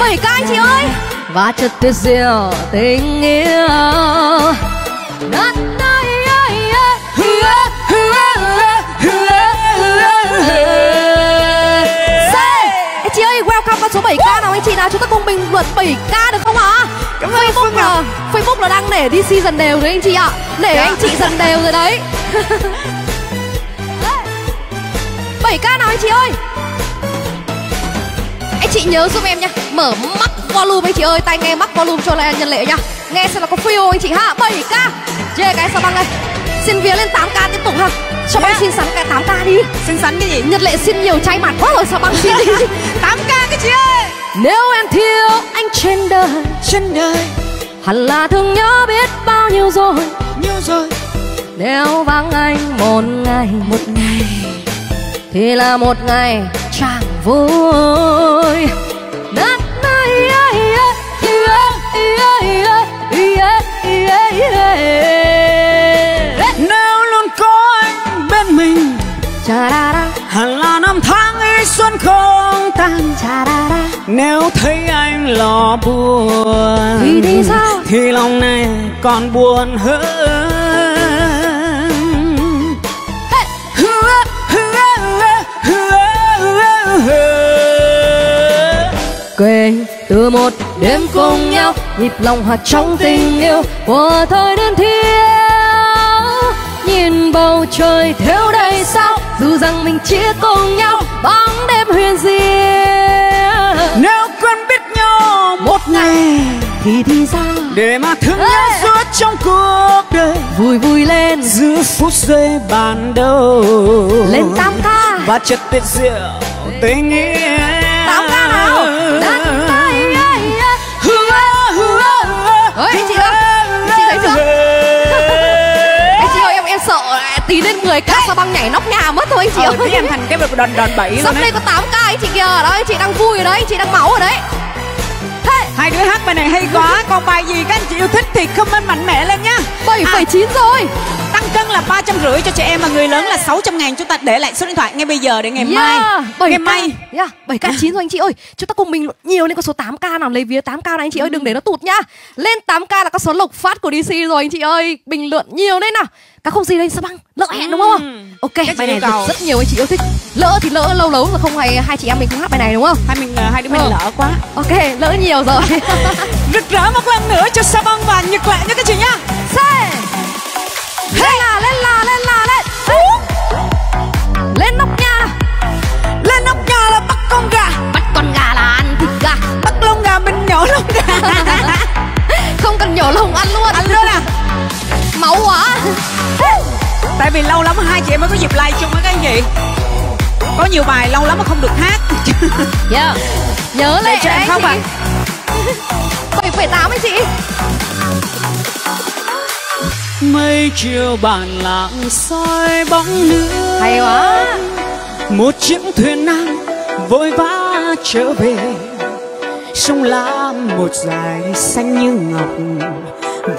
Bảy ca anh chị ơi. Và chợt tuyệt diệu tình yêu. Đất ơi, anh chị ơi, welcome con số bảy k nào anh chị nào, chúng ta cùng bình luận bảy k được không ạ? Facebook là, Facebook là đang để đê xê dần đều rồi anh chị ạ. Để dạ. anh chị dần đều rồi đấy. bảy k nào anh chị ơi. Anh chị nhớ giúp em nha, mở mắt volume anh chị ơi, tai nghe mắc volume cho lại Nhật Lệ nha. Nghe xem là có feel anh chị ha. bảy k chê cái Sha Băng đây. Xin vía lên tám k tiếp tục ha. Sha Băng yeah. xin sẵn cái tám k đi. Xin sẵn cái gì? Nhật Lệ xin nhiều chai mặt quá rồi, Sha Băng xin đi. tám k cái chị ơi. Nếu em thiếu anh trên đời, trên đời hẳn là thương nhớ biết bao nhiêu rồi, nhiêu rồi. Nếu vắng anh một ngày, một ngày thì là một ngày chẳng vui. Đất ơi, nếu luôn có anh bên mình, hẳn là năm tháng ấy xuân không tan. Nếu thấy anh lo buồn thì, thì, sao? Thì lòng này còn buồn hơn. Hey. Kể từ một đêm cùng nhau, nhịp lòng hòa trong tình yêu của thời niên thiếu, nhìn bầu trời thiếu đầy sao, dù rằng mình chia cùng nhau bóng đêm huyền diệu. Nếu quen biết nhau một ngày thì thì sao? Để mà thương hey. nhau suốt trong cuộc đời, vui vui lên giữa phút giây ban đầu. Lên tám k và chợt tuyệt diệu tình yêu. tám k nào. Đấy, chị ơi, chị thấy chưa? Anh chị ơi, em em sợ tí lên mười k Sha Băng nhảy nóc nhà mất thôi anh chị ơi. Ờ, em thành cái đòn đòn bẩy. Sắp đây có tám k anh chị kìa, đó anh chị đang vui rồi đấy, anh chị đang máu rồi đấy. Hey. Hai đứa hát bài này hay quá, còn bài gì các anh chị yêu thích thì comment mạnh mẽ lên nhá. bảy phẩy chín à, rồi. Tăng cân là ba trăm rưỡi cho trẻ em và người lớn là sáu trăm ngàn. Chúng ta để lại số điện thoại ngay bây giờ để ngày yeah. mai. Ngày mai. Yeah. bảy k chín rồi anh chị ơi. Chúng ta cùng mình nhiều lên con số tám k nào, lấy vía tám k này anh chị ơi, đừng để nó tụt nhá. Lên tám k là con số lộc phát của đê xê rồi anh chị ơi. Bình luận nhiều lên nào. Các không gì đây Sha Băng, lỡ hẹn đúng không? Ừ. Ok, cái bài này rất nhiều anh chị yêu thích. Lỡ thì lỡ lâu lâu rồi không hay hai chị em mình cũng hát bài này đúng không? Hai mình hai đứa mình ừ. lỡ quá. Ok, lỡ nhiều rồi. Rực rỡ một lần nữa cho Sha Băng và Nhật Lệ nhé các chị nhá. Lên là lên là lên là lên. Lên nóc nhà. Lên nóc nhà là bắt con gà, bắt con gà là ăn thịt. nhổ luôn Không cần nhổ lông, ăn luôn. Ăn luôn à? Máu quá. Tại vì lâu lắm hai chị em mới có dịp live chung với các anh chị. Có nhiều bài lâu lắm mà không được hát. Yeah. Nhớ lại cho em không ạ? bảy phẩy tám ấy chị. Mây chiều bản lạng soi bóng nước. Hay quá. Một chiếc thuyền nan vội vã trở về. Sông lam một dải xanh như ngọc.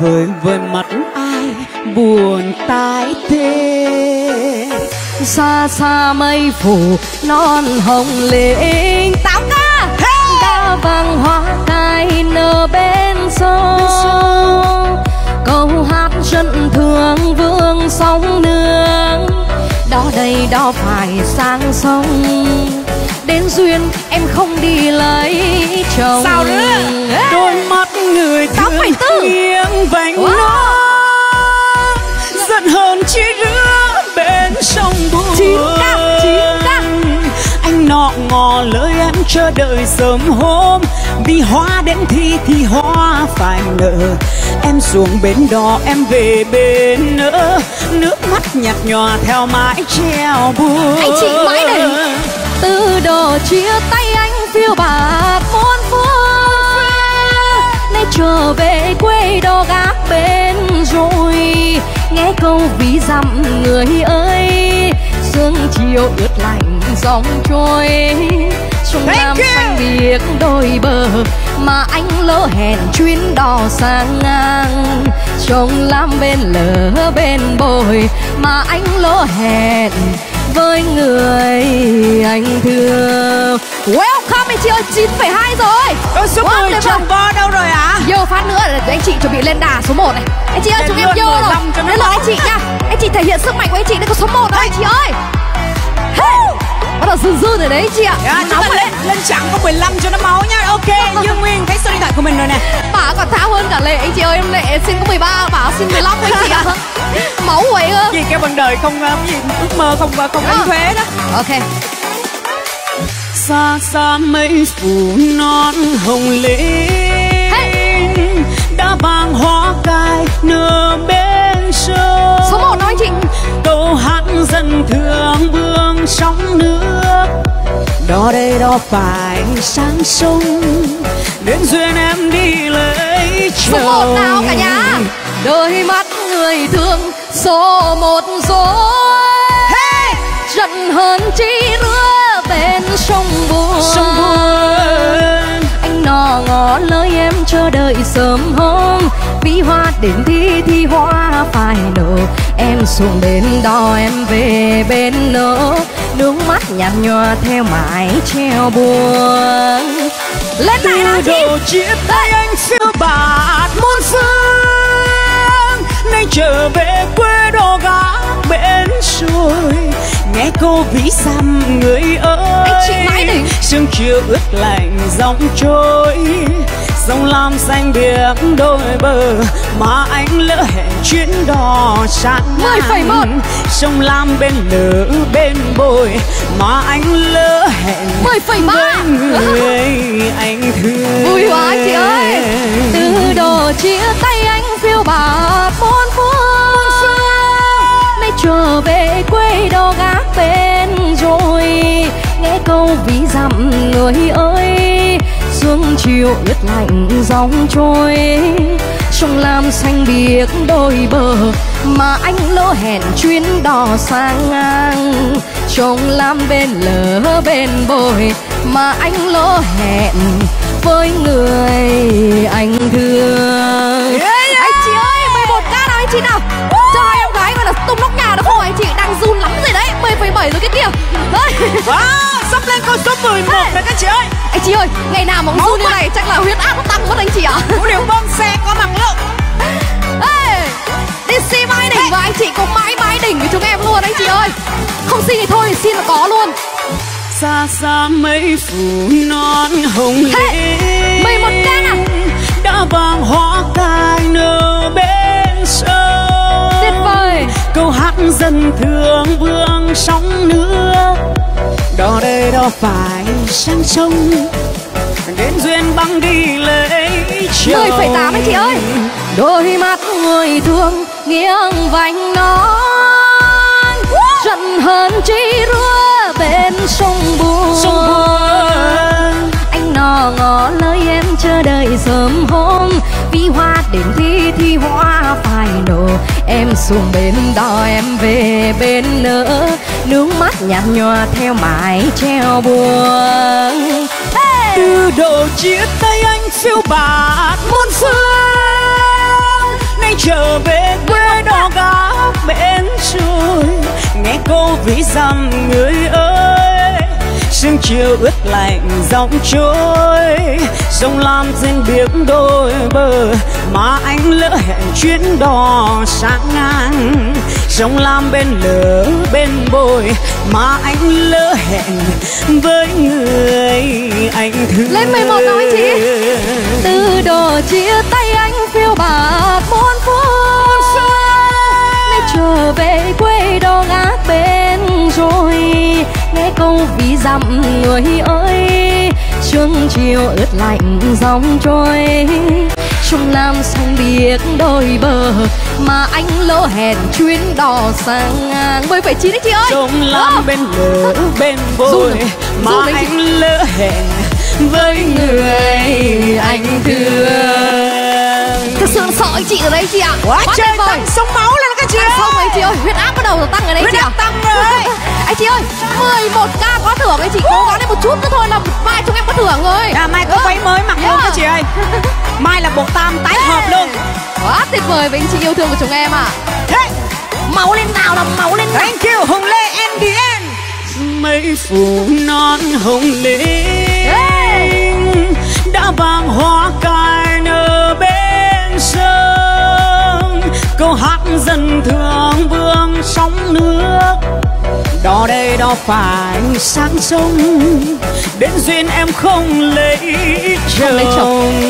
Với vời mặt ai buồn tái thế. Xa xa mây phủ non hồng lên. Tám ca hey! Đã vàng hoa cài nở bên sông. Câu hát chân thương vương sóng nương. Đó đây đó phải sang sông. Đến duyên em không đi lấy chồng. Sao nữa? Đôi mắt người thương nghiêng vành wow. Nó giận hờn chỉ rứa bên sông buồn. Chín ca, chín ca. Anh nọ ngò lời em chờ đợi sớm hôm. Vì hoa đến thì thì hoa phải nở. Em xuống bến đò em về bên nữa. Nước mắt nhạt nhòa theo mãi treo buồn. Anh chị mãi đây. Từ đồ chia tay anh phiêu bạt muôn phương. Nay trở về quê đò gác bên rồi. Nghe câu ví dặm người ơi. Sương chiều ướt lạnh dòng trôi. Sông Nam xanh biếc đôi bờ. Mà anh lỡ hẹn chuyến đò sang ngang. Sông Lam bên lỡ bên bồi. Mà anh lỡ hẹn với người anh thương. Welcome anh chị ơi, chín phẩy hai rồi. Ôi số wow, mười chồng bo đâu rồi hả? Vô phát nữa là anh chị chuẩn bị lên đà số một này. Anh chị ơi lên chúng em vô rồi. Lên bọn anh chị nha. Anh chị thể hiện sức mạnh của anh chị lên có số một rồi anh chị ơi. Hey. Bắt đầu dư dư rồi đấy anh chị ạ. Yeah, chúng ta lên, lên chẳng có mười lăm cho nó máu nha. Ok, Dương Nguyên thấy số điện thoại của mình rồi nè. Bà còn tháo hơn cả Lệ anh chị ơi. Em Lệ xin có mười ba, bảo xin mười lăm anh chị ạ. Máu vậy cơ. Gì cái bằng đời không gì ước mơ không không đánh thuế đó. Ok. Xa xa mây phủ non hồng lên hey. Đã vàng hoa cài nở bên sông. Số một nói chị. Câu hát dân thương vương sóng nước. Đó đây đó phải sang sông. Đến duyên em đi lấy chồng. Số một nào cả nhà. Đôi mắt người thương số một rồi hey. Giận hờn chi rứa bên sông buồn. Sông buồn. Anh nọ ngỏ lời em chờ đợi sớm hôm. Vì hoa đến thì thì hoa phải nở. Em xuống bến đò em về bên nỡ. Nước mắt nhạt nhòa theo mãi treo buồn. Lên lại nào đồ chia tay anh siêu bạt muôn sương. Nay trở về quê đò gác bên rồi. Nghe cô ví xăm người ơi. Sương chiều ướt lạnh dòng trôi. Sông Lam xanh biếc đôi bờ. Mà anh lỡ hẹn chuyến đò sang ngang. Sông Lam bên lỡ bên bồi. Mà anh lỡ hẹn với người anh thương. Vui quá anh chị ơi. Từ đồ chia tay anh phiêu bạt muôn phương. Nay trở về quê đò gác bên rồi. Nghe câu ví dặm người ơi. Sương chiều ướt lạnh dòng trôi. Sông Lam xanh biếc đôi bờ. Mà anh lỡ hẹn chuyến đò sang ngang. Sông Lam bên lỡ bên bồi. Mà anh lỡ hẹn với người anh thương. Yeah, yeah. Anh chị ơi, mười một ca nào anh chị nào. Trời em gái gọi là tung nóc nhà đúng không anh chị? Đang run lắm rồi đấy, mười phẩy bảy rồi cái kia. Wow, sắp lên con số mười một hey. Rồi các chị ơi. Anh chị ơi, ngày nào mà ông run như này chắc là huyết áp nó tăng mất anh chị ạ. Một điều bom xe có năng lượng. Hey, đê xê mãi đỉnh hey. Và anh chị cũng mãi mãi đỉnh với chúng em luôn anh chị ơi. Không xin thì thôi, xin là có luôn. Xa xa mây phủ non hồng lên. Mây một ca à. Đã vàng hoa cài nở bên sông. Tuyệt vời. Câu hát dân thương vương sóng nước. Đó đây đó phải sang sông. đến duyên băng đi lấy mười phẩy tám anh chị ơi. Đôi mắt người thương nghiêng vành non, giận hờn chi rua bên sông buồn, sông buồn. Anh nò ngỏ lời em chờ đợi sớm hôm, vì hoa đến thi thì hoa phải nổ. Em xuống bên đó em về bên nữa, nước mắt nhạt nhòa theo mãi treo buồn. Hey! Từ đầu chia tay anh phiêu bạt muôn phương, nay trở về quê đò gáo bến trôi. Nghe câu ví dặm người ơi, sương chiều ướt lạnh dòng trôi, sông Lam dên biếc đôi bờ mà anh lỡ hẹn chuyến đò sang ngang. Sông Lam bên lỡ bên bồi mà anh lỡ hẹn với người anh thương. Lên mười một nào anh chị. Từ đồ chia tay anh phiêu bạt muôn phương, nay trở về quê đò gác bên rồi. Nghe câu ví dặm người ơi, sương chiều ướt lạnh dòng trôi, sông Lam sông biếc đôi bờ mà anh lỡ hẹn chuyến đò sang ngang. Mười phẩy chín anh chị ơi. Sông Lam oh. bên lỡ bên bồi mà anh, anh lỡ hẹn với người anh thương. Thực sự sợ anh chị ở đây chị ạ. À? Quá, Quá trời tăng sông máu lên các chị ơi. Không anh chị ơi, huyết áp bắt đầu tăng ở đây huyết chị ạ. Huyết áp tăng rồi. Anh chị ơi, mười một k có thưởng anh chị, cố gắng lên một chút nữa thôi là mai chúng em có thưởng rồi. À, mai có váy mới mặc yeah. luôn các chị ơi. Mai là bộ tam tái yeah. hợp luôn. Quá tuyệt vời với anh chị yêu thương của chúng em ạ. À. Hey. Máu lên nào là máu lên nào. Thank you Hồng Lê en đê en. Mấy phủ non hồng linh hey. đã vàng hoa cài nở bên sông. Câu hát dân thường vương sóng nước, đó đây đó phải sáng sông. Đến duyên em không lấy chồng,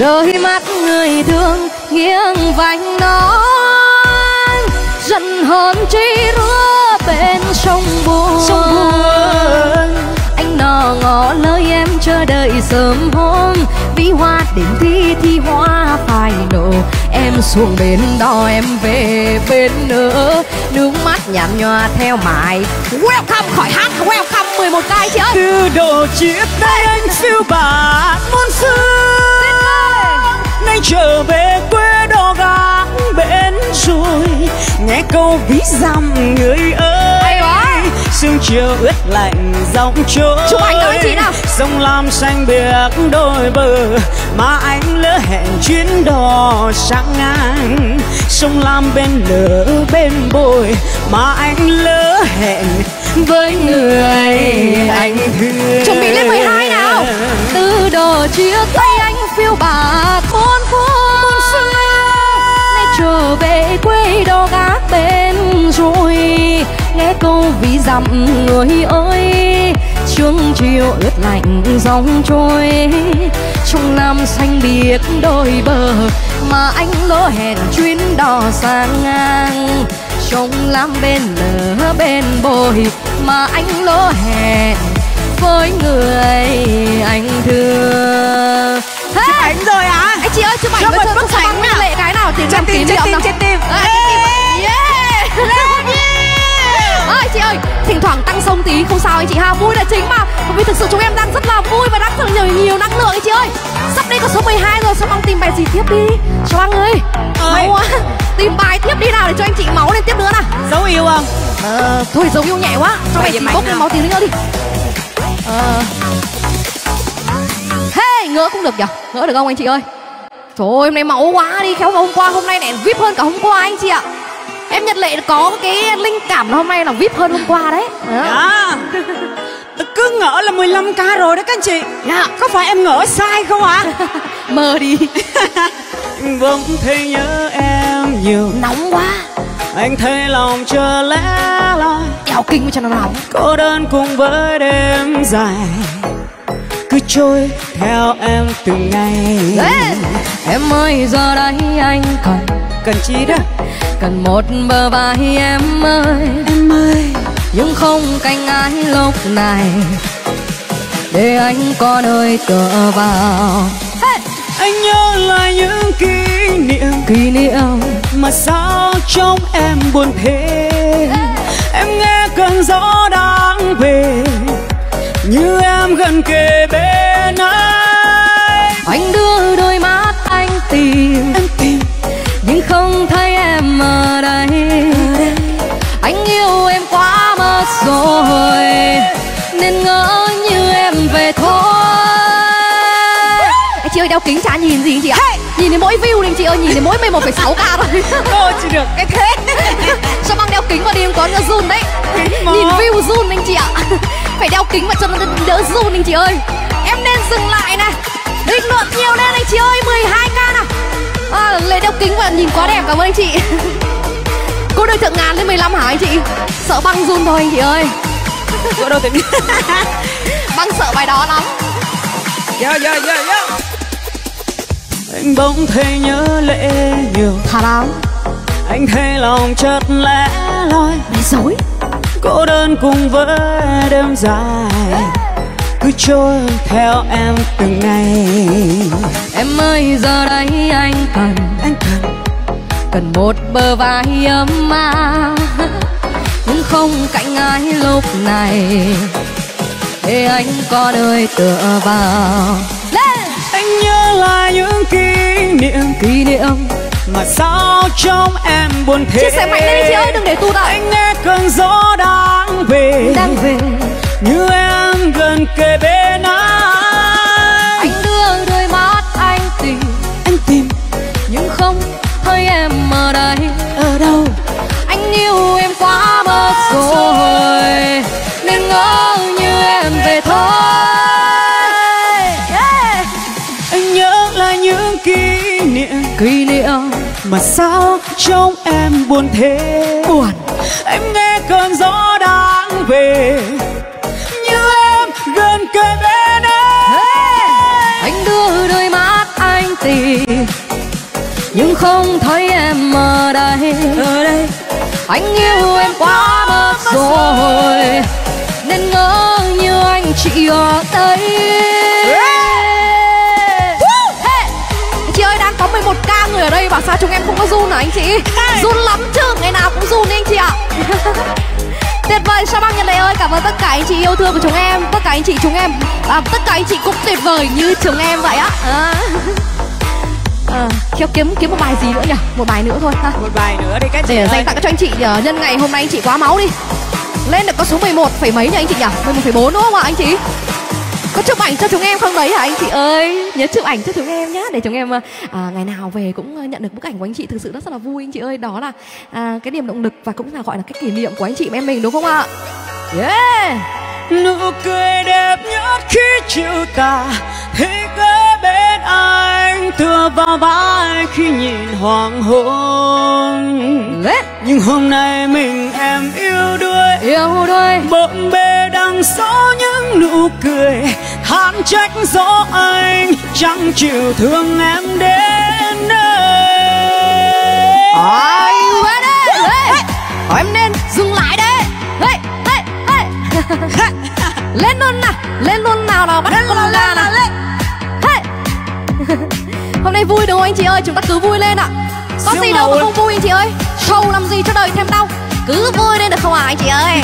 đôi mắt người thương nghiêng vành non, giận hờn chi rứa bên sông buồn, sông buồn. Anh nò ngỏ lời em chờ đợi sớm hôm, vì hoa đến thi thì hoa phải nổ. Em xuống bến đò em về bên nữa, nước mắt nhạt nhòa theo mãi. Welcome khỏi hát, welcome mười một cái chị ơi. Từ đồ chia tay anh siêu bạt muôn phương, nay trở về quê đò gác bến rồi. Nghe câu ví dặm người ơi, sương chiều ướt lạnh dòng trôi, sông Lam xanh biếc đôi bờ mà anh lỡ hẹn chuyến đò sang ngang. Sông Lam bên lỡ bên bồi mà anh lỡ hẹn với người anh thương. Chuẩn bị lên mười hai nào. Từ đồ chia tay anh phiêu bạt muôn phương, nay trở về quê đò gác bên rồi. Nghe câu ví dặm người ơi, sương chiều ướt lạnh dòng trôi, sông Lam xanh biếc đôi bờ mà anh lỡ hẹn chuyến đò sang ngang. Sông Lam bên lỡ bên bồi mà anh lỡ hẹn với người anh thương. Hey! Chụp ảnh rồi hả? À? Anh chị ơi chụp ảnh với thương Sha Băng Minh Lệ cái nào thì làm kỷ niệm nào. Trên tim à, hey! Yeah! Ơi chị ơi, thỉnh thoảng tăng sông tí không sao anh chị ha, vui là chính mà. Bởi vì thực sự chúng em đang rất là vui và đang rất là nhiều nhiều năng lượng anh chị ơi. Sắp đây có số mười hai rồi, Sha Băng tìm bài gì tiếp đi Sha Băng ơi. Máu quá, tìm bài tiếp đi nào để cho anh chị máu lên tiếp nữa nào. Dấu yêu không? Ờ, thôi dấu yêu nhẹ quá, cho mày chị bốc lên máu tí nữa đi. Ờ. Hey, ngỡ cũng được nhở, ngỡ được không anh chị ơi? Trời ơi, hôm nay máu quá đi, khéo hôm qua hôm nay này vip hơn cả hôm qua anh chị ạ. Em Nhật Lệ có cái linh cảm là hôm nay là vip hơn hôm qua đấy. Dạ. Tôi cứ ngỡ là mười lăm k rồi đó các anh chị. Dạ. Có phải em ngỡ sai không ạ? À? Mơ đi. Vẫn thấy nhớ em nhiều. Nóng quá. Anh thấy lòng chưa lẽ loi. Đèo kinh mới cho nó nóng. Cô đơn cùng với đêm dài, cứ trôi theo em từng ngày. Đấy. Em ơi giờ đây anh còn cần chi đó, cần một bờ vai em ơi, em ơi, nhưng không canh ai lúc này. để anh có nơi tựa vào. Hey! Anh nhớ lại những kỷ niệm, kỷ niệm mà sao trong em buồn thế. Hey! Em nghe cơn gió đang về như em gần kề bên anh. Anh đưa đôi mắt anh tìm, anh tìm nhưng không thấy em ở đây. Anh yêu em quá mất rồi nên ngỡ như em về thôi. Hey! Chị ơi, đeo kính chả nhìn gì chị ạ? Hey! Nhìn đến mỗi view nên chị ơi, nhìn đến mỗi mười một phẩy sáu k thôi. Thôi chị được cái thế. Sha Băng đeo kính vào đi, em có nữa zoom đấy. Nhìn view zoom anh chị ạ. Phải đeo kính vào cho nó đỡ zoom anh chị ơi. Em nên dừng lại này. Bình luận nhiều lên anh chị ơi, mười hai k nào. À, lấy đeo kính vào nhìn quá đẹp, cảm ơn anh chị. Cô được thượng ngàn lên mười lăm hả anh chị? Sợ Băng zoom thôi anh chị ơi. Cô đâu tính. Băng sợ bài đó lắm. Yeah, yeah, yeah, yeah. Anh bỗng thấy nhớ Lệ nhiều. Thật không? Anh thấy lòng chợt lẻ loi. Nói dối. Cô đơn cùng với đêm dài cứ trôi theo em từng ngày. Em ơi giờ đây anh cần, anh cần cần một bờ vai ấm áp nhưng không cạnh ai lúc này để anh có nơi tựa vào. Lên! Anh nhớ lại những kỷ niệm, kỷ niệm mà sao trong em buồn thế. Chia sẻ mạnh lên chị ơi, đừng để tụt lại. Anh nghe cơn gió đang về, đang về như em gần kề bên anh. Anh đưa đôi mắt anh tìm, anh tìm nhưng không thấy em ở đây, ở đâu. Anh yêu em quá mất rồi nên ngỡ như em về thôi. Yeah. Anh nhớ lại những kỷ niệm, kỷ niệm mà sao trong em buồn thế. Buồn. Em nghe cơn gió đang về như em gần kề bên anh. Hey. Anh đưa đôi mắt anh tìm nhưng không thấy em ở đây, ở đây. Anh yêu em quá mất rồi nên ngỡ như anh chị ở đây. Yeah. Hey. Chị ơi, đang có mười một k người ở đây bảo sao chúng em không có run hả anh chị? Hey. Run lắm chứ, ngày nào cũng run anh chị ạ. Tuyệt vời, Sha Băng Nhật Lệ ơi, cảm ơn tất cả anh chị yêu thương của chúng em, tất cả anh chị chúng em, à, tất cả anh chị cũng tuyệt vời như chúng em vậy á. À. À, kêu kiếm kiếm một bài gì nữa nhỉ? Một bài nữa thôi ha. Một bài nữa đi các chị. Để dành tặng cho anh chị nhờ, nhân ngày hôm nay anh chị quá máu đi. Lên được con số mười một phải mấy nhỉ anh chị nhỉ? mười một phẩy bốn đúng không ạ anh chị? Có chụp ảnh cho chúng em không đấy hả anh chị ơi? Nhớ chụp ảnh cho chúng em nhá, để chúng em à, ngày nào về cũng nhận được bức ảnh của anh chị, thực sự rất, rất là vui anh chị ơi. Đó là à, cái niềm động lực và cũng là gọi là cái kỷ niệm của anh chị em mình đúng không ạ? Yeah. Nụ cười đẹp nhất khi chiều tà thấy cái bên anh tựa vào vai khi nhìn hoàng hôn. Lết. Nhưng hôm nay mình em yêu đuối, yêu đuối bộn bề đằng sau những nụ cười than trách gió anh chẳng chịu thương em đến nơi. Ai quá đấy, em nên dừng lại đấy. Hey. Hey. Hey. Lên luôn nào, lên luôn nào nào, bắt con gà nào. Hey. Hôm nay vui đúng không anh chị ơi? Chúng ta cứ vui lên ạ. À. Có gì đâu mà không vui anh chị ơi. Show làm gì cho đời thêm đau. Cứ vui lên được không ạ à, anh chị ơi.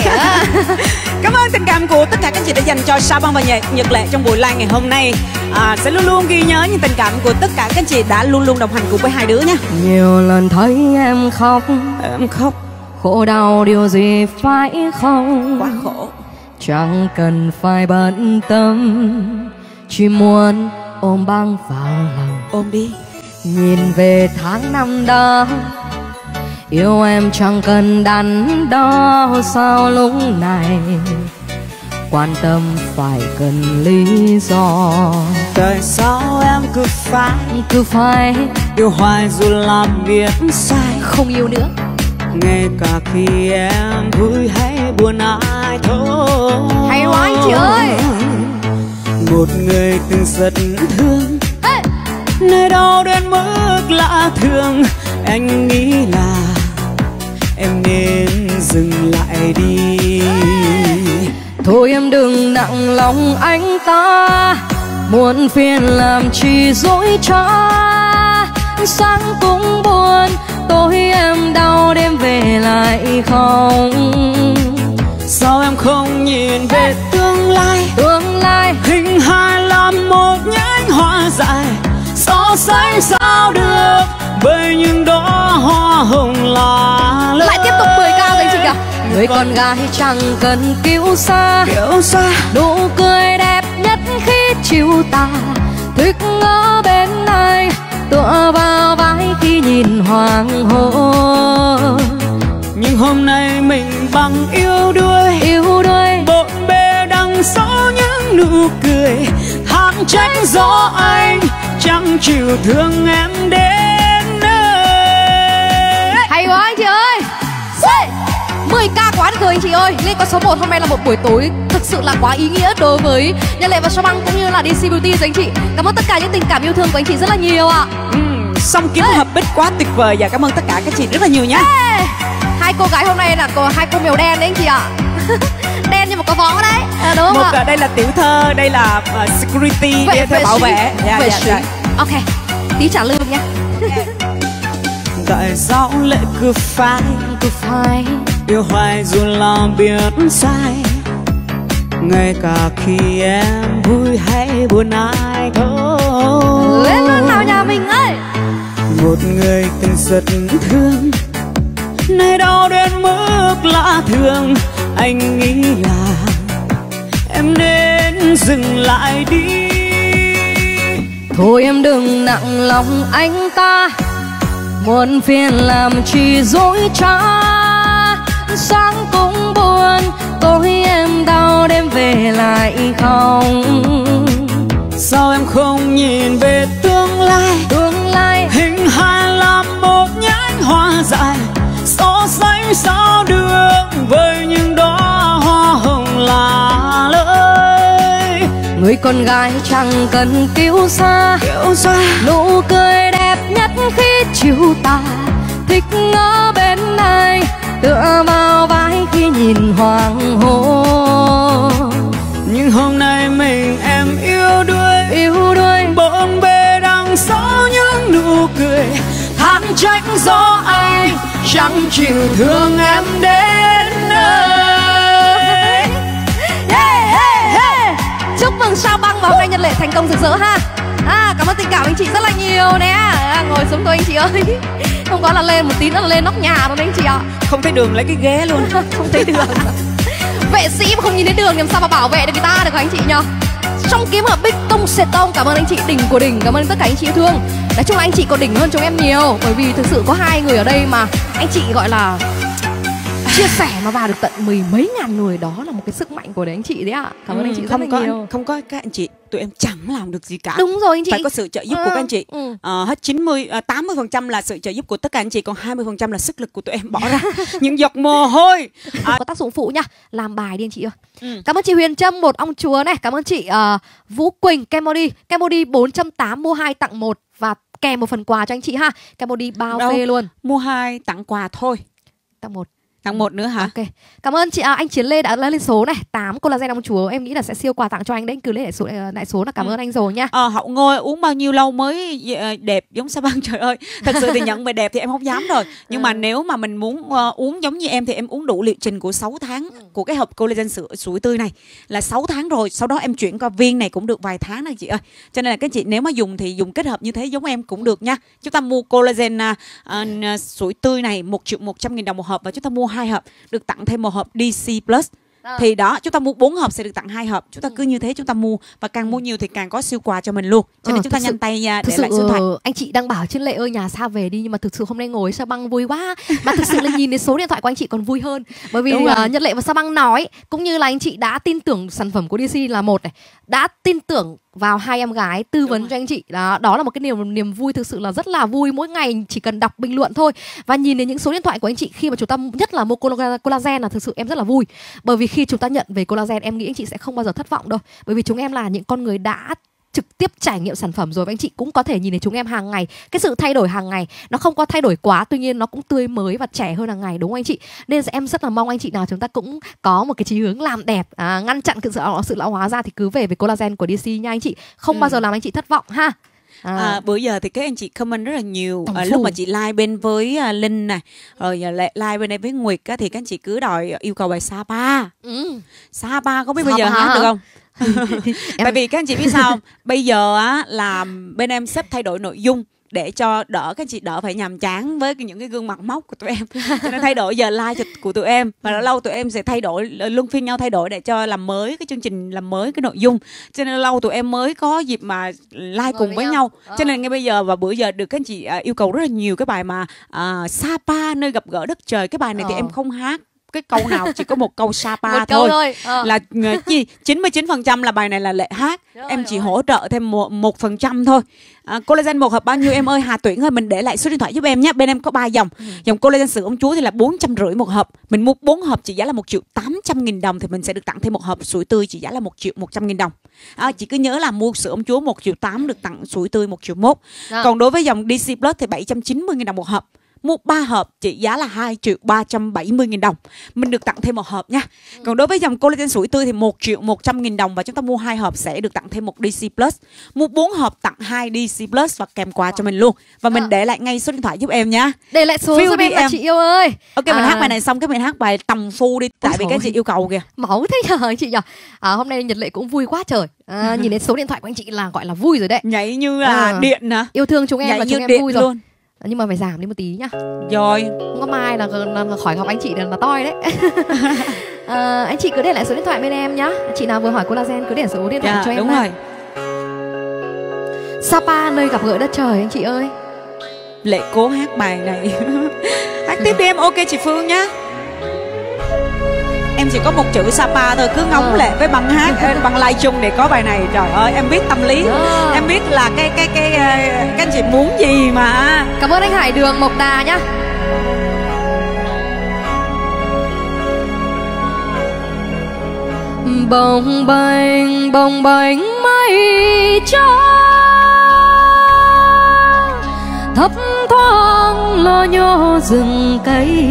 Cảm ơn tình cảm của tất cả các anh chị đã dành cho Sha Băng và Nhật Lệ trong buổi live ngày hôm nay. À, sẽ luôn luôn ghi nhớ những tình cảm của tất cả các anh chị đã luôn luôn đồng hành cùng với hai đứa nha. Nhiều lần thấy em khóc, em khóc khổ đau điều gì phải không? Quá khổ. Chẳng cần phải bận tâm, chỉ muốn ôm Băng vào lòng. Ôm đi. Nhìn về tháng năm đó, yêu em chẳng cần đắn đo sao lúc này quan tâm phải cần lý do. Tại sao em cứ phải, cứ phải yêu hoài dù làm việc sai, không yêu nữa ngay cả khi em vui hay buồn ai thôi. Hay quá anh chị ơi. Một người từng rất thương hey. Nơi đau đến mức lạ thường. Anh nghĩ là em nên dừng lại đi hey. Thôi em đừng nặng lòng anh ta, muộn phiền làm chi dối trá. Sáng cũng buồn, tối em đau, đêm về lại không. Sao em không nhìn về tương lai? Tương lai hình hài là một nhánh hoa dài, so sánh sao được với những đóa hoa hồng lá lớn. Lại tiếp tục mười ca dành chị kìa. Người con gái chẳng cần cứu xa, cứu xa. Nụ cười đẹp nhất khi chiều tà, thích ở bên này tựa vào vai khi nhìn hoàng hôn. Nhưng hôm nay mình bằng yêu đuôi, yêu đuôi bộn bề đằng sau những nụ cười. Than trách gió anh chẳng chịu thương em đến nơi. Hay quá anh chị ơi, mười ca quá được rồi anh chị ơi. Lên con số một hôm nay là một buổi tối thực sự là quá ý nghĩa đối với Nhật Lệ và Sha Băng cũng như là đê xê Beauty rồi anh chị. Cảm ơn tất cả những tình cảm yêu thương của anh chị rất là nhiều ạ. à. ừ, Song kiếm hợp bích quá tuyệt vời và cảm ơn tất cả các chị rất là nhiều nhé. Ê, hai cô gái hôm nay là có hai cô mèo đen đấy anh chị ạ. à. Đen nhưng mà có võ đấy, à, đúng không một, ạ? Đây là tiểu thơ, đây là uh, security, đây là bảo vệ. yeah, yeah, yeah. Ok, tí trả lương nhé. Tại sao lại cứ phải, cứ phải yêu hoài dù lòng biết sai? Ngay cả khi em vui hay buồn ai thôi. Lên luôn nào nhà mình ơi. Một người từng rất thương, nay đau đến mức lạ thường. Anh nghĩ là em nên dừng lại đi. Thôi em đừng nặng lòng anh ta, muộn phiền làm chi dối trá. Sáng cũng buồn, tối em đau, đêm về lại không. Sao em không nhìn về tương lai? Tương lai hình hài là một nhánh hoa dài, so sánh sao được với những đóa hoa hồng lá lơi. Người con gái chẳng cần cứu xa, cứu xa. Nụ cười đẹp nhất khi chiều tà, thích ở bên này tựa vào vai khi nhìn hoàng hôn. Nhưng hôm nay mình em yêu đuôi, yêu đuôi bộn bề đằng sau những nụ cười. Than trách gió ai chẳng chịu thương em đến nơi. Hey, hey, hey. Chúc mừng Sha Băng và hôm nay Nhật Lệ thành công rực rỡ ha. À, cảm ơn tình cảm anh chị rất là nhiều nè. À, ngồi xuống thôi anh chị ơi. Không có là lên một tí nữa là lên nóc nhà luôn anh chị ạ. Không thấy đường lấy cái ghế luôn. Không thấy đường. Vệ sĩ mà không nhìn thấy đường làm sao mà bảo vệ được người ta được hả anh chị nhờ? Trong kiếm hợp bích tông sệt tông. Cảm ơn anh chị đỉnh của đỉnh, cảm ơn tất cả anh chị yêu thương. Nói chung là anh chị có đỉnh hơn chúng em nhiều, bởi vì thực sự có hai người ở đây mà anh chị gọi là chia sẻ nó vào được tận mười mấy ngàn người, đó là một cái sức mạnh của đấy anh chị đấy ạ. À. Cảm ơn ừ, anh chị rất là nhiều. Anh, không có các anh chị, tụi em chẳng làm được gì cả. Đúng rồi anh chị. Phải có sự trợ giúp ừ, của các anh chị. Ừ. À, hết chín mươi, tám mươi phần trăm là sự trợ giúp của tất cả anh chị, còn hai mươi phần trăm là sức lực của tụi em bỏ ra. Những giọt mồ hôi. À. Có tác dụng phụ nha, làm bài đi anh chị ơi. Ừ. Cảm ơn chị Huyền Trâm một ong chúa này, cảm ơn chị uh, Vũ Quỳnh, Kemody, Kemody bốn trăm tám mua hai tặng một và kèm một phần quà cho anh chị ha. Kemody bao phê luôn. Mua hai tặng quà thôi. Tặng một. Tháng một nữa hả? Ok. Cảm ơn chị à, anh Chiến Lê đã lên số này, tám collagen ông chúa. Em nghĩ là sẽ siêu quà tặng cho anh đấy, cứ lên đại số đại số là cảm ừ. ơn anh rồi nha. Ờ à, Hậu Ngôi uống bao nhiêu lâu mới đẹp giống Sha Băng, trời ơi. Thật sự thì nhận về đẹp thì em không dám rồi. Nhưng ừ. mà nếu mà mình muốn uh, uống giống như em thì em uống đủ liệu trình của sáu tháng ừ. của cái hộp collagen sữa sủi tươi này là sáu tháng rồi, sau đó em chuyển qua viên này cũng được vài tháng rồi chị ơi. Cho nên là các chị nếu mà dùng thì dùng kết hợp như thế giống em cũng được nha. Chúng ta mua collagen uh, uh, sủi tươi này một triệu một trăm nghìn đồng một hộp và chúng ta mua hai hộp được tặng thêm một hộp đê xê Plus. Ờ. Thì đó, chúng ta mua bốn hộp sẽ được tặng hai hộp. Chúng ta cứ như thế chúng ta mua và càng mua nhiều thì càng có siêu quà cho mình luôn. Cho nên ờ, chúng ta sự, nhanh tay để sự, lại số thoại. Anh chị đang bảo Chiến Lệ ơi nhà xa về đi, nhưng mà thực sự hôm nay ngồi Sha Băng vui quá. Mà thực sự là nhìn đến số điện thoại của anh chị còn vui hơn. Bởi vì uh, Nhật Lệ và Sha Băng nói cũng như là anh chị đã tin tưởng sản phẩm của đê xê là một này, đã tin tưởng vào hai em gái tư vấn cho anh chị đó, đó là một cái niềm niềm vui thực sự là rất là vui. Mỗi ngày chỉ cần đọc bình luận thôi và nhìn đến những số điện thoại của anh chị khi mà chúng ta nhất là mua collagen là thực sự em rất là vui, bởi vì khi chúng ta nhận về collagen em nghĩ anh chị sẽ không bao giờ thất vọng đâu, bởi vì chúng em là những con người đã trực tiếp trải nghiệm sản phẩm rồi và anh chị cũng có thể nhìn thấy chúng em hàng ngày, cái sự thay đổi hàng ngày nó không có thay đổi quá, tuy nhiên nó cũng tươi mới và trẻ hơn hàng ngày, đúng không anh chị? Nên em rất là mong anh chị nào chúng ta cũng có một cái chí hướng làm đẹp, à, ngăn chặn sự, sự lão hóa ra thì cứ về với collagen của đê xê nha anh chị, không ừ. bao giờ làm anh chị thất vọng ha. À. À, bữa giờ thì các anh chị comment rất là nhiều à, lúc mà chị like bên với uh, Linh này, rồi like bên đây với Nguyệt á, thì các anh chị cứ đòi yêu cầu bài Sa Pa. ừ. Sa Pa có biết Sa bây giờ hát hả? Được không? em... Tại vì các anh chị biết sao không? Bây giờ á, là bên em sắp thay đổi nội dung để cho đỡ các anh chị đỡ phải nhàm chán với những cái gương mặt móc của tụi em, cho nên thay đổi giờ like của tụi em, và lâu lâu tụi em sẽ thay đổi luân phiên nhau thay đổi để cho làm mới cái chương trình, làm mới cái nội dung, cho nên lâu tụi em mới có dịp mà like cùng với nhau, nhau. Ờ. Cho nên ngay bây giờ và bữa giờ được các anh chị yêu cầu rất là nhiều cái bài mà à, Sa Pa nơi gặp gỡ đất trời, cái bài này ờ. thì em không hát cái câu nào, chỉ có một câu Sa Pa thôi, thôi. Ờ. Là gì chín mươi chín phần trăm là bài này là Lệ hát, rồi, em chỉ rồi. hỗ trợ thêm một, một phần trăm thôi. À, collagen một hộp bao nhiêu em ơi? Hà Tuyển ơi, mình để lại số điện thoại giúp em nhé. Bên em có ba dòng. Dòng collagen sữa ông chúa thì là bốn trăm rưỡi một hộp, mình mua bốn hộp trị giá là một triệu tám trăm nghìn đồng thì mình sẽ được tặng thêm một hộp sủi tươi trị giá là một triệu một trăm nghìn đồng. À, chị cứ nhớ là mua sữa ông chúa một triệu tám được tặng sủi tươi một triệu mốt. Còn đối với dòng đê xê Plus thì bảy trăm chín mươi nghìn đồng một hộp, mua ba hộp trị giá là hai triệu ba trăm bảy mươi nghìn đồng, mình được tặng thêm một hộp nha. Còn đối với dòng collagen sủi tươi thì một triệu một trăm nghìn đồng, và chúng ta mua hai hộp sẽ được tặng thêm một đê xê Plus, mua bốn hộp tặng hai đê xê Plus và kèm quà wow. cho mình luôn. Và mình à. để lại ngay số điện thoại giúp em nha, để lại số giúp em, em chị yêu ơi. Ok, mình à. hát bài này xong cái mình hát bài Tầm Phu đi, tại vì các chị yêu cầu kìa, máu thế nhờ anh chị nhờ. À, hôm nay Nhật Lệ cũng vui quá trời. À, nhìn đến số điện thoại của anh chị là gọi là vui rồi đấy, nhảy như là à. điện hả? Yêu thương chúng em, nhảy là chúng em vui rồi luôn. Nhưng mà phải giảm đi một tí nhá, rồi không có mai là, là, là khỏi học anh chị là, là toi đấy. À, anh chị cứ để lại số điện thoại bên em nhá, chị nào vừa hỏi collagen cứ để số điện thoại yeah, cho em. Đúng rồi, Sa Pa nơi gặp gỡ đất trời anh chị ơi. Lệ cố hát bài này. Hát tiếp đi em. Ok chị Phương nhá, em chỉ có một chữ Sa Pa thôi, cứ ngóng ờ. Lệ với bằng hát bằng like chung để có bài này. Trời ơi em biết tâm lý, ờ. em biết là cái cái cái các anh chị muốn gì mà. Cảm ơn anh Hải Đường Mộc Đà nhá. Bồng bềnh bồng bềnh mây trắng thấp thoáng lo nhô rừng cây,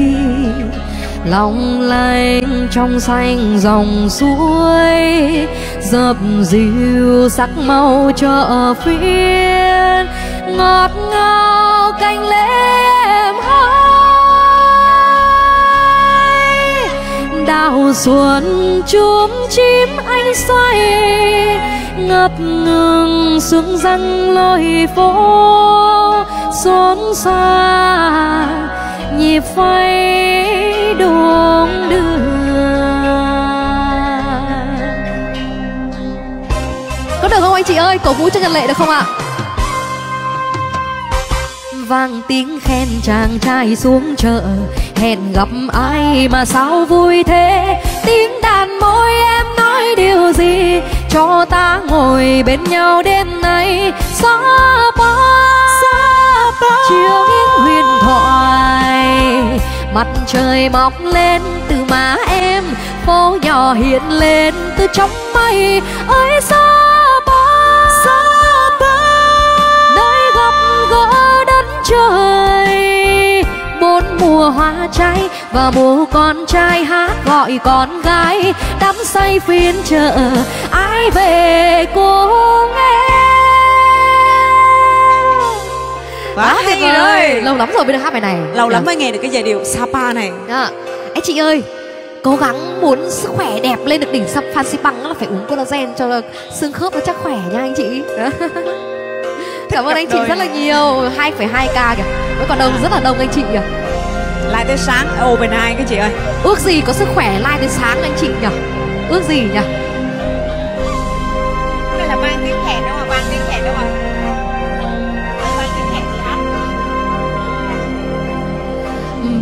lòng lanh trong xanh dòng suối dập dìu sắc màu chợ phiên, ngọt ngào canh lễ em hái đào xuân chúm chim anh xoay ngập ngừng xuống răng lối phố xốn xa nhịp phay đung đưa. Có được không anh chị ơi? Cổ vũ cho Nhật Lệ được không ạ? À? Vang tiếng khen chàng trai xuống chợ, hẹn gặp ai mà sao vui thế? Tiếng đàn môi em nói điều gì? Cho ta ngồi bên nhau đêm nay. Sa Pa, Sa Pa chiều huyền thoại. Mặt trời mọc lên từ má em, phố nhỏ hiện lên từ trong mây. Ơi Sa Pa, Sa Pa nơi gặp gỡ đất trời, bốn mùa hoa cháy và mùa con trai hát gọi con gái. Đắm say phiên chợ ai về cùng em. Quá tuyệt vời, lâu lắm rồi mới được hát bài này, lâu lắm mới nghe được cái giai điệu Sa Pa này. Đó. Anh chị ơi, cố gắng muốn sức khỏe đẹp lên được đỉnh Phan Xipang là phải uống collagen cho xương khớp nó chắc khỏe nha anh chị. Cảm ơn anh chị rất là nhiều, hai phẩy hai k kìa, vẫn còn đông, rất là đông anh chị kìa. Like tới sáng, ô bên ai cái chị ơi. Ước gì có sức khỏe like tới sáng anh chị nhỉ, ước gì nhỉ? Đây là mang tiếng thẻ đúng không? Mang tiếng thẻ đúng không?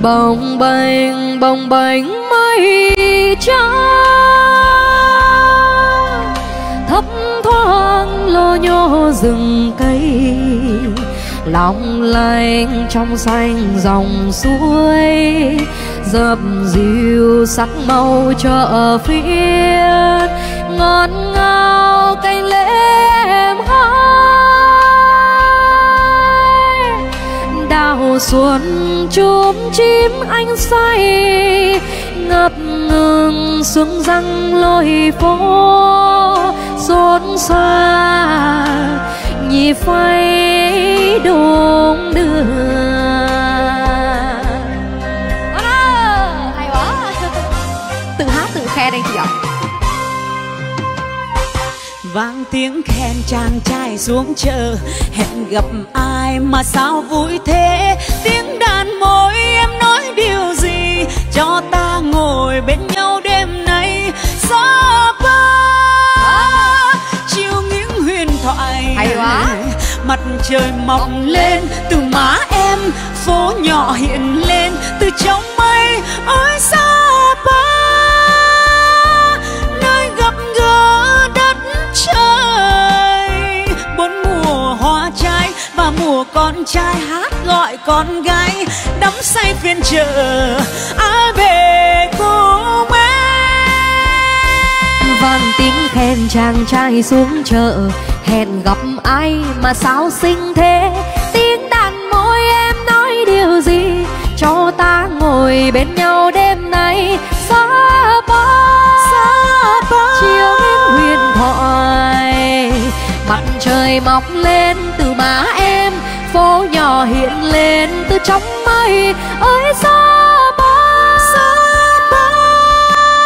Bồng bềnh bồng bềnh mây trắng thấp thoáng lô nhô rừng cây, lòng lanh trong xanh dòng suối dập dìu sắc màu chợ phiên, ngọt ngào canh lễ em hát màu xuân chùm chim anh say ngập ngừng xuống răng lối phố xôn xa nhịp phai đung đưa. Vang tiếng khen chàng trai xuống chợ, hẹn gặp ai mà sao vui thế. Tiếng đàn môi em nói điều gì, cho ta ngồi bên nhau đêm nay. Sapa ba chiều những huyền thoại, hay quá. Mặt trời mọc lên từ má em, phố nhỏ hiện lên từ trong mây. Ôi Sapa nơi gặp gỡ đất trời, bốn mùa hoa trái và mùa con trai hát gọi con gái đắm say phiên chợ ai về cùng em. Vang tiếng khen chàng trai xuống chợ, hẹn gặp ai mà sao xinh thế. Tiếng đàn môi em nói điều gì, cho ta ngồi bên nhau đêm nay. Xa ba, xa ba chiều đến huyền thoại, mặt trời mọc lên từ má em, phố nhỏ hiện lên từ trong mây. Ôi xa ba, xa ba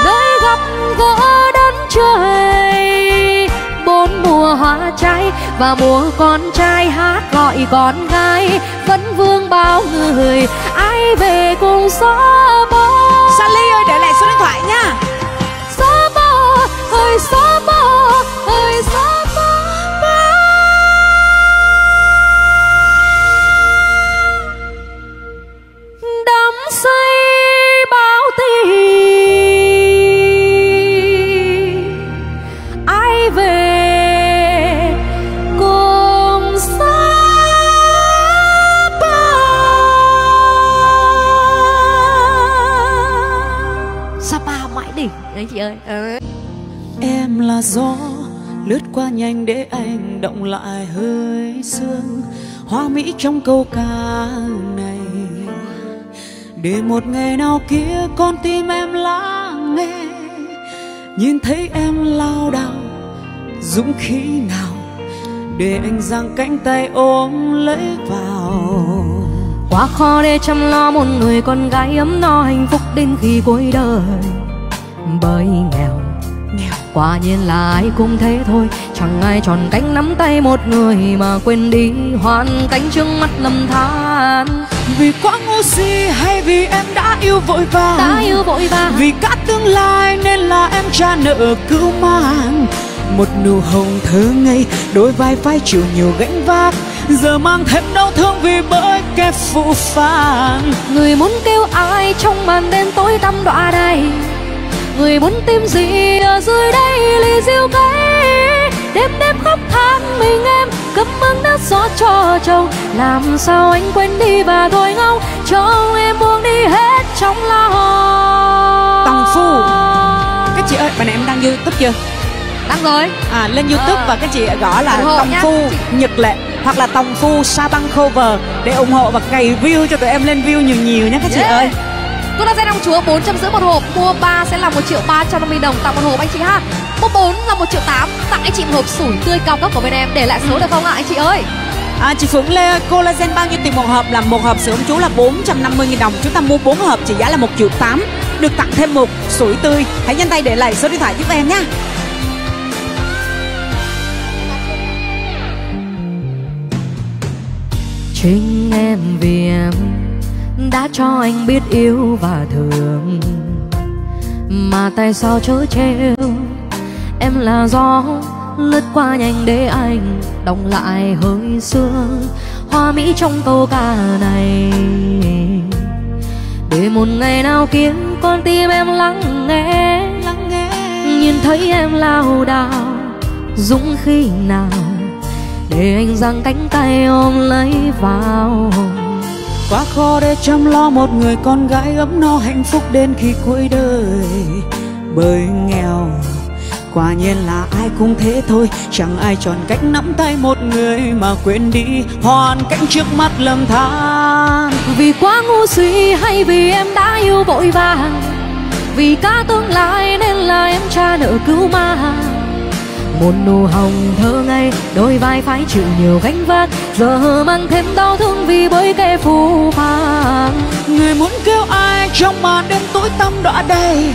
nơi gặp gỡ đất trời, bốn mùa hoa trái và mùa con trai hát gọi con gái vẫn vương bao người ai về cùng gió bó. Sally ơi để lại số điện thoại nha. Gió bó ơi gió bó ơi gió bó. Đắm say bao tình ai về. Đấy chị ơi. Ừ. Em là gió lướt qua nhanh để anh động lại hơi sương hoa mỹ trong câu ca này, để một ngày nào kia con tim em lắng nghe, nhìn thấy em lao đao dũng khí nào để anh giang cánh tay ôm lấy vào. Quá khó để chăm lo một người con gái ấm no hạnh phúc đến khi cuối đời, bởi nghèo, nghèo quả nhiên là ai cũng thế thôi. Chẳng ai tròn cánh nắm tay một người mà quên đi hoàn cảnh trước mắt lầm than. Vì quá ngu si hay vì em đã yêu vội vàng, đã yêu vội vàng. Vì cả tương lai nên là em cha nợ cứu mang. Một nụ hồng thơ ngây, đôi vai vai chịu nhiều gánh vác, giờ mang thêm đau thương vì bởi kẻ phụ phàng. Người muốn kêu ai trong màn đêm tối tăm đọa đầy, người muốn tìm gì ở dưới đây lì diêu cay. Đêm đêm khóc than mình em cấm ơn đã xót cho chồng, làm sao anh quên đi và thôi ngóng cho em buông đi hết trong lòng. Tòng Phu, các chị ơi, bạn em đang YouTube chưa? Đăng rồi. À lên YouTube à. Và các chị gõ là Tòng Phu chị... Nhật Lệ hoặc là Tòng Phu Sha Băng cover để ủng hộ và cày view cho tụi em lên view nhiều nhiều nhé các yeah. chị ơi. Tôi đã dây đồng chúa bốn trăm rưỡi một hộp, mua ba sẽ là một triệu ba trăm năm mươi đồng, tặng một hộp anh chị ha. Mua bốn là một triệu tám, tặng anh chị một hộp sủi tươi cao cấp của bên em, để lại số ừ. được không ạ anh chị ơi? À, chị Phượng Lê, collagen bao nhiêu tiền một hộp? Là một hộp sữa ông chú là bốn trăm năm mươi nghìn đồng, chúng ta mua bốn hộp trị giá là một triệu tám, được tặng thêm một sủi tươi. Hãy nhanh tay để lại số điện thoại giúp em nhé. Chính em vì em đã cho anh biết yêu và thương, mà tại sao chớ trêu em là gió lướt qua nhanh để anh đọng lại hơi sương hoa mỹ trong câu ca này, để một ngày nào kia con tim em lắng nghe, lắng nghe. Nhìn thấy em lao đao dũng khí nào để anh giang cánh tay ôm lấy vào. Quá khó để chăm lo một người con gái ấm no hạnh phúc đến khi cuối đời, bởi nghèo quả nhiên là ai cũng thế thôi. Chẳng ai chọn cách nắm tay một người mà quên đi hoàn cảnh trước mắt lầm than. vàng, vì quá ngu si hay vì em đã yêu vội vàng, vì cả tương lai nên là em cha nợ cứu ma. Một nụ hồng thơ ngây, đôi vai phải chịu nhiều gánh vác, giờ mang thêm đau thương vì bởi kẻ phù phàng. Người muốn kêu ai trong màn đêm tối tăm đọa đầy,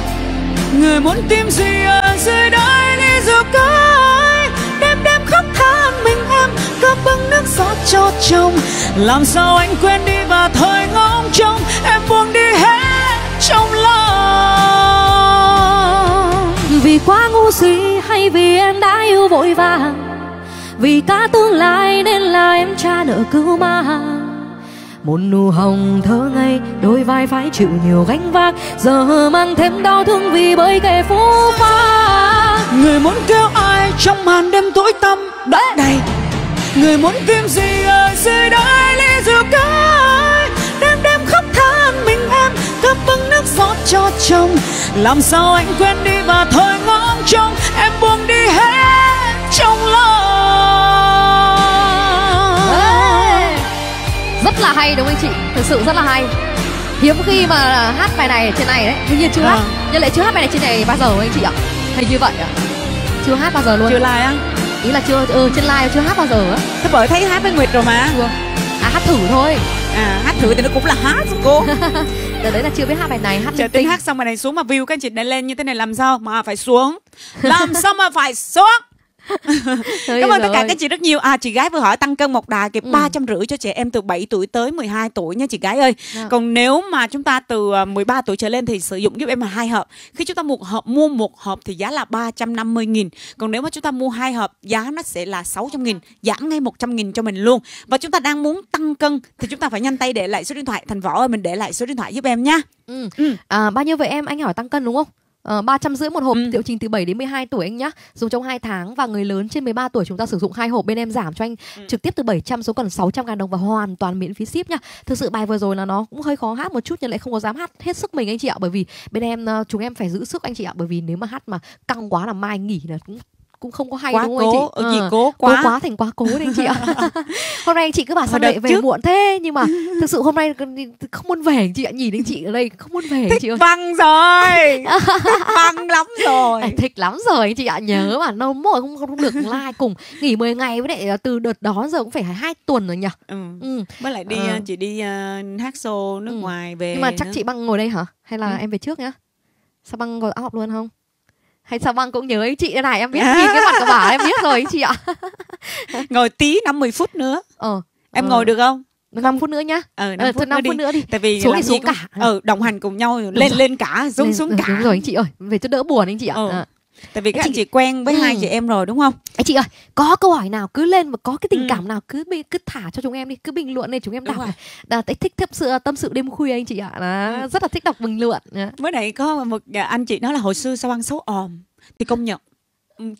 người muốn tìm gì ở dưới đây đi dù cái. Đêm đêm khóc than mình em, cắp bưng nước giọt cho chồng, làm sao anh quên đi và thôi ngóng trông em buông đi hết trong lòng. Vì quá ngu si hay vì em đã yêu vội vàng, vì cả tương lai nên là em cha nợ cứu mang. Một nụ hồng thơ ngây, đôi vai phải chịu nhiều gánh vác, giờ mang thêm đau thương vì bởi kẻ phũ phàng. Người muốn kêu ai trong màn đêm tối tăm đã đầy, người muốn tìm gì ở dưới đây lý dù cái. Đêm đêm khóc than mình em, cắp bưng nước giọt cho chồng, làm sao anh quên đi và thôi ngóng trông em buông đi hết trong lòng. Hey, rất là hay đúng không anh chị? Thực sự rất là hay. Hiếm khi mà hát bài này trên này đấy. Hình như chưa à. hát Nhưng lại chưa hát bài này trên này bao giờ anh chị ạ? Hình như vậy ạ. Chưa hát bao giờ luôn. Chưa live á? Ý là chưa, ừ, trên live chưa hát bao giờ á. Thế bởi thấy hát với Nguyệt rồi mà. Được. À hát thử thôi. À hát thử thì nó cũng là hát rồi cô. Đợt đấy là chưa biết hát bài này, hát chờ tiếng hát xong bài này xuống mà view các anh chị này lên như thế này làm sao mà phải xuống. Làm sao mà phải xuống. Cảm ơn tất cả các chị rất nhiều. À chị gái vừa hỏi tăng cân một đà kịp ba trăm rưỡi cho trẻ em từ bảy tuổi tới mười hai tuổi nha chị gái ơi. Được. Còn nếu mà chúng ta từ mười ba tuổi trở lên thì sử dụng giúp em là hai hộp. Khi chúng ta một hộp, mua một hộp thì giá là ba trăm năm mươi nghìn. Còn nếu mà chúng ta mua hai hộp giá nó sẽ là sáu trăm nghìn, giảm ngay một trăm nghìn cho mình luôn. Và chúng ta đang muốn tăng cân thì chúng ta phải nhanh tay để lại số điện thoại. Thành Võ ơi, mình để lại số điện thoại giúp em nha. Ừ. Ừ. À, bao nhiêu vậy em? Anh hỏi tăng cân đúng không? Ờ, ba trăm rưỡi một hộp, ừ. Liệu trình từ bảy đến mười hai tuổi anh nhá. Dùng trong hai tháng và người lớn trên mười ba tuổi chúng ta sử dụng hai hộp, bên em giảm cho anh ừ. trực tiếp từ bảy trăm xuống còn sáu trăm ngàn đồng và hoàn toàn miễn phí ship nhá. Thực sự bài vừa rồi là nó cũng hơi khó hát một chút nhưng lại không có dám hát hết sức mình anh chị ạ, bởi vì bên em chúng em phải giữ sức anh chị ạ, bởi vì nếu mà hát mà căng quá là mai nghỉ là cũng cũng không có hay quá, đúng không cố, anh chị? Gì à, cố quá cố quá thành quá cố đấy anh chị ạ. Hôm nay anh chị cứ bảo Sao Lệ về trước. Muộn thế nhưng mà thực sự hôm nay không muốn về anh chị ạ, nhìn anh chị ở đây không muốn về. Thích chị ơi. Văng rồi. Thích văng lắm rồi. À, thích lắm rồi anh chị ạ, nhớ mà nó mỗi không, không được like cùng nghỉ mười ngày với lại từ đợt đó giờ cũng phải hai tuần rồi nhỉ. Ừ. Ừ. Mới lại đi à. Chị đi uh, hát show nước ừ. ngoài về. Nhưng mà chắc nữa. Chị Băng ngồi đây hả? Hay là ừ. em về trước nhá? Sao Băng ngồi áo học luôn không? Hay Sao Băng cũng nhớ anh chị thế này, em biết à. Nhìn cái mặt của bà em biết rồi anh chị ạ. Ngồi tí năm mười phút nữa. Ờ, em ờ. ngồi được không? năm phút nữa nhá. Ờ, năm phút nữa đi. Tại vì xuống thì xuống cũng... cả. Ờ, đồng hành cùng nhau đúng lên rồi. Lên cả, xuống lên, xuống đúng cả. Đúng rồi anh chị ơi, về cho đỡ buồn anh chị ạ. Ờ. À. Tại vì các anh, anh chị... chị quen với ừ. hai chị em rồi đúng không? Anh chị ơi, có câu hỏi nào cứ lên mà có cái tình ừ. cảm nào cứ cứ thả cho chúng em đi, cứ bình luận này chúng em đọc. Là thích thích sự tâm sự đêm khuya anh chị ạ. Đó, ừ. rất là thích đọc bình luận. Mới nãy có một anh chị nói là hồi xưa Sao Băng xấu òm thì công nhận.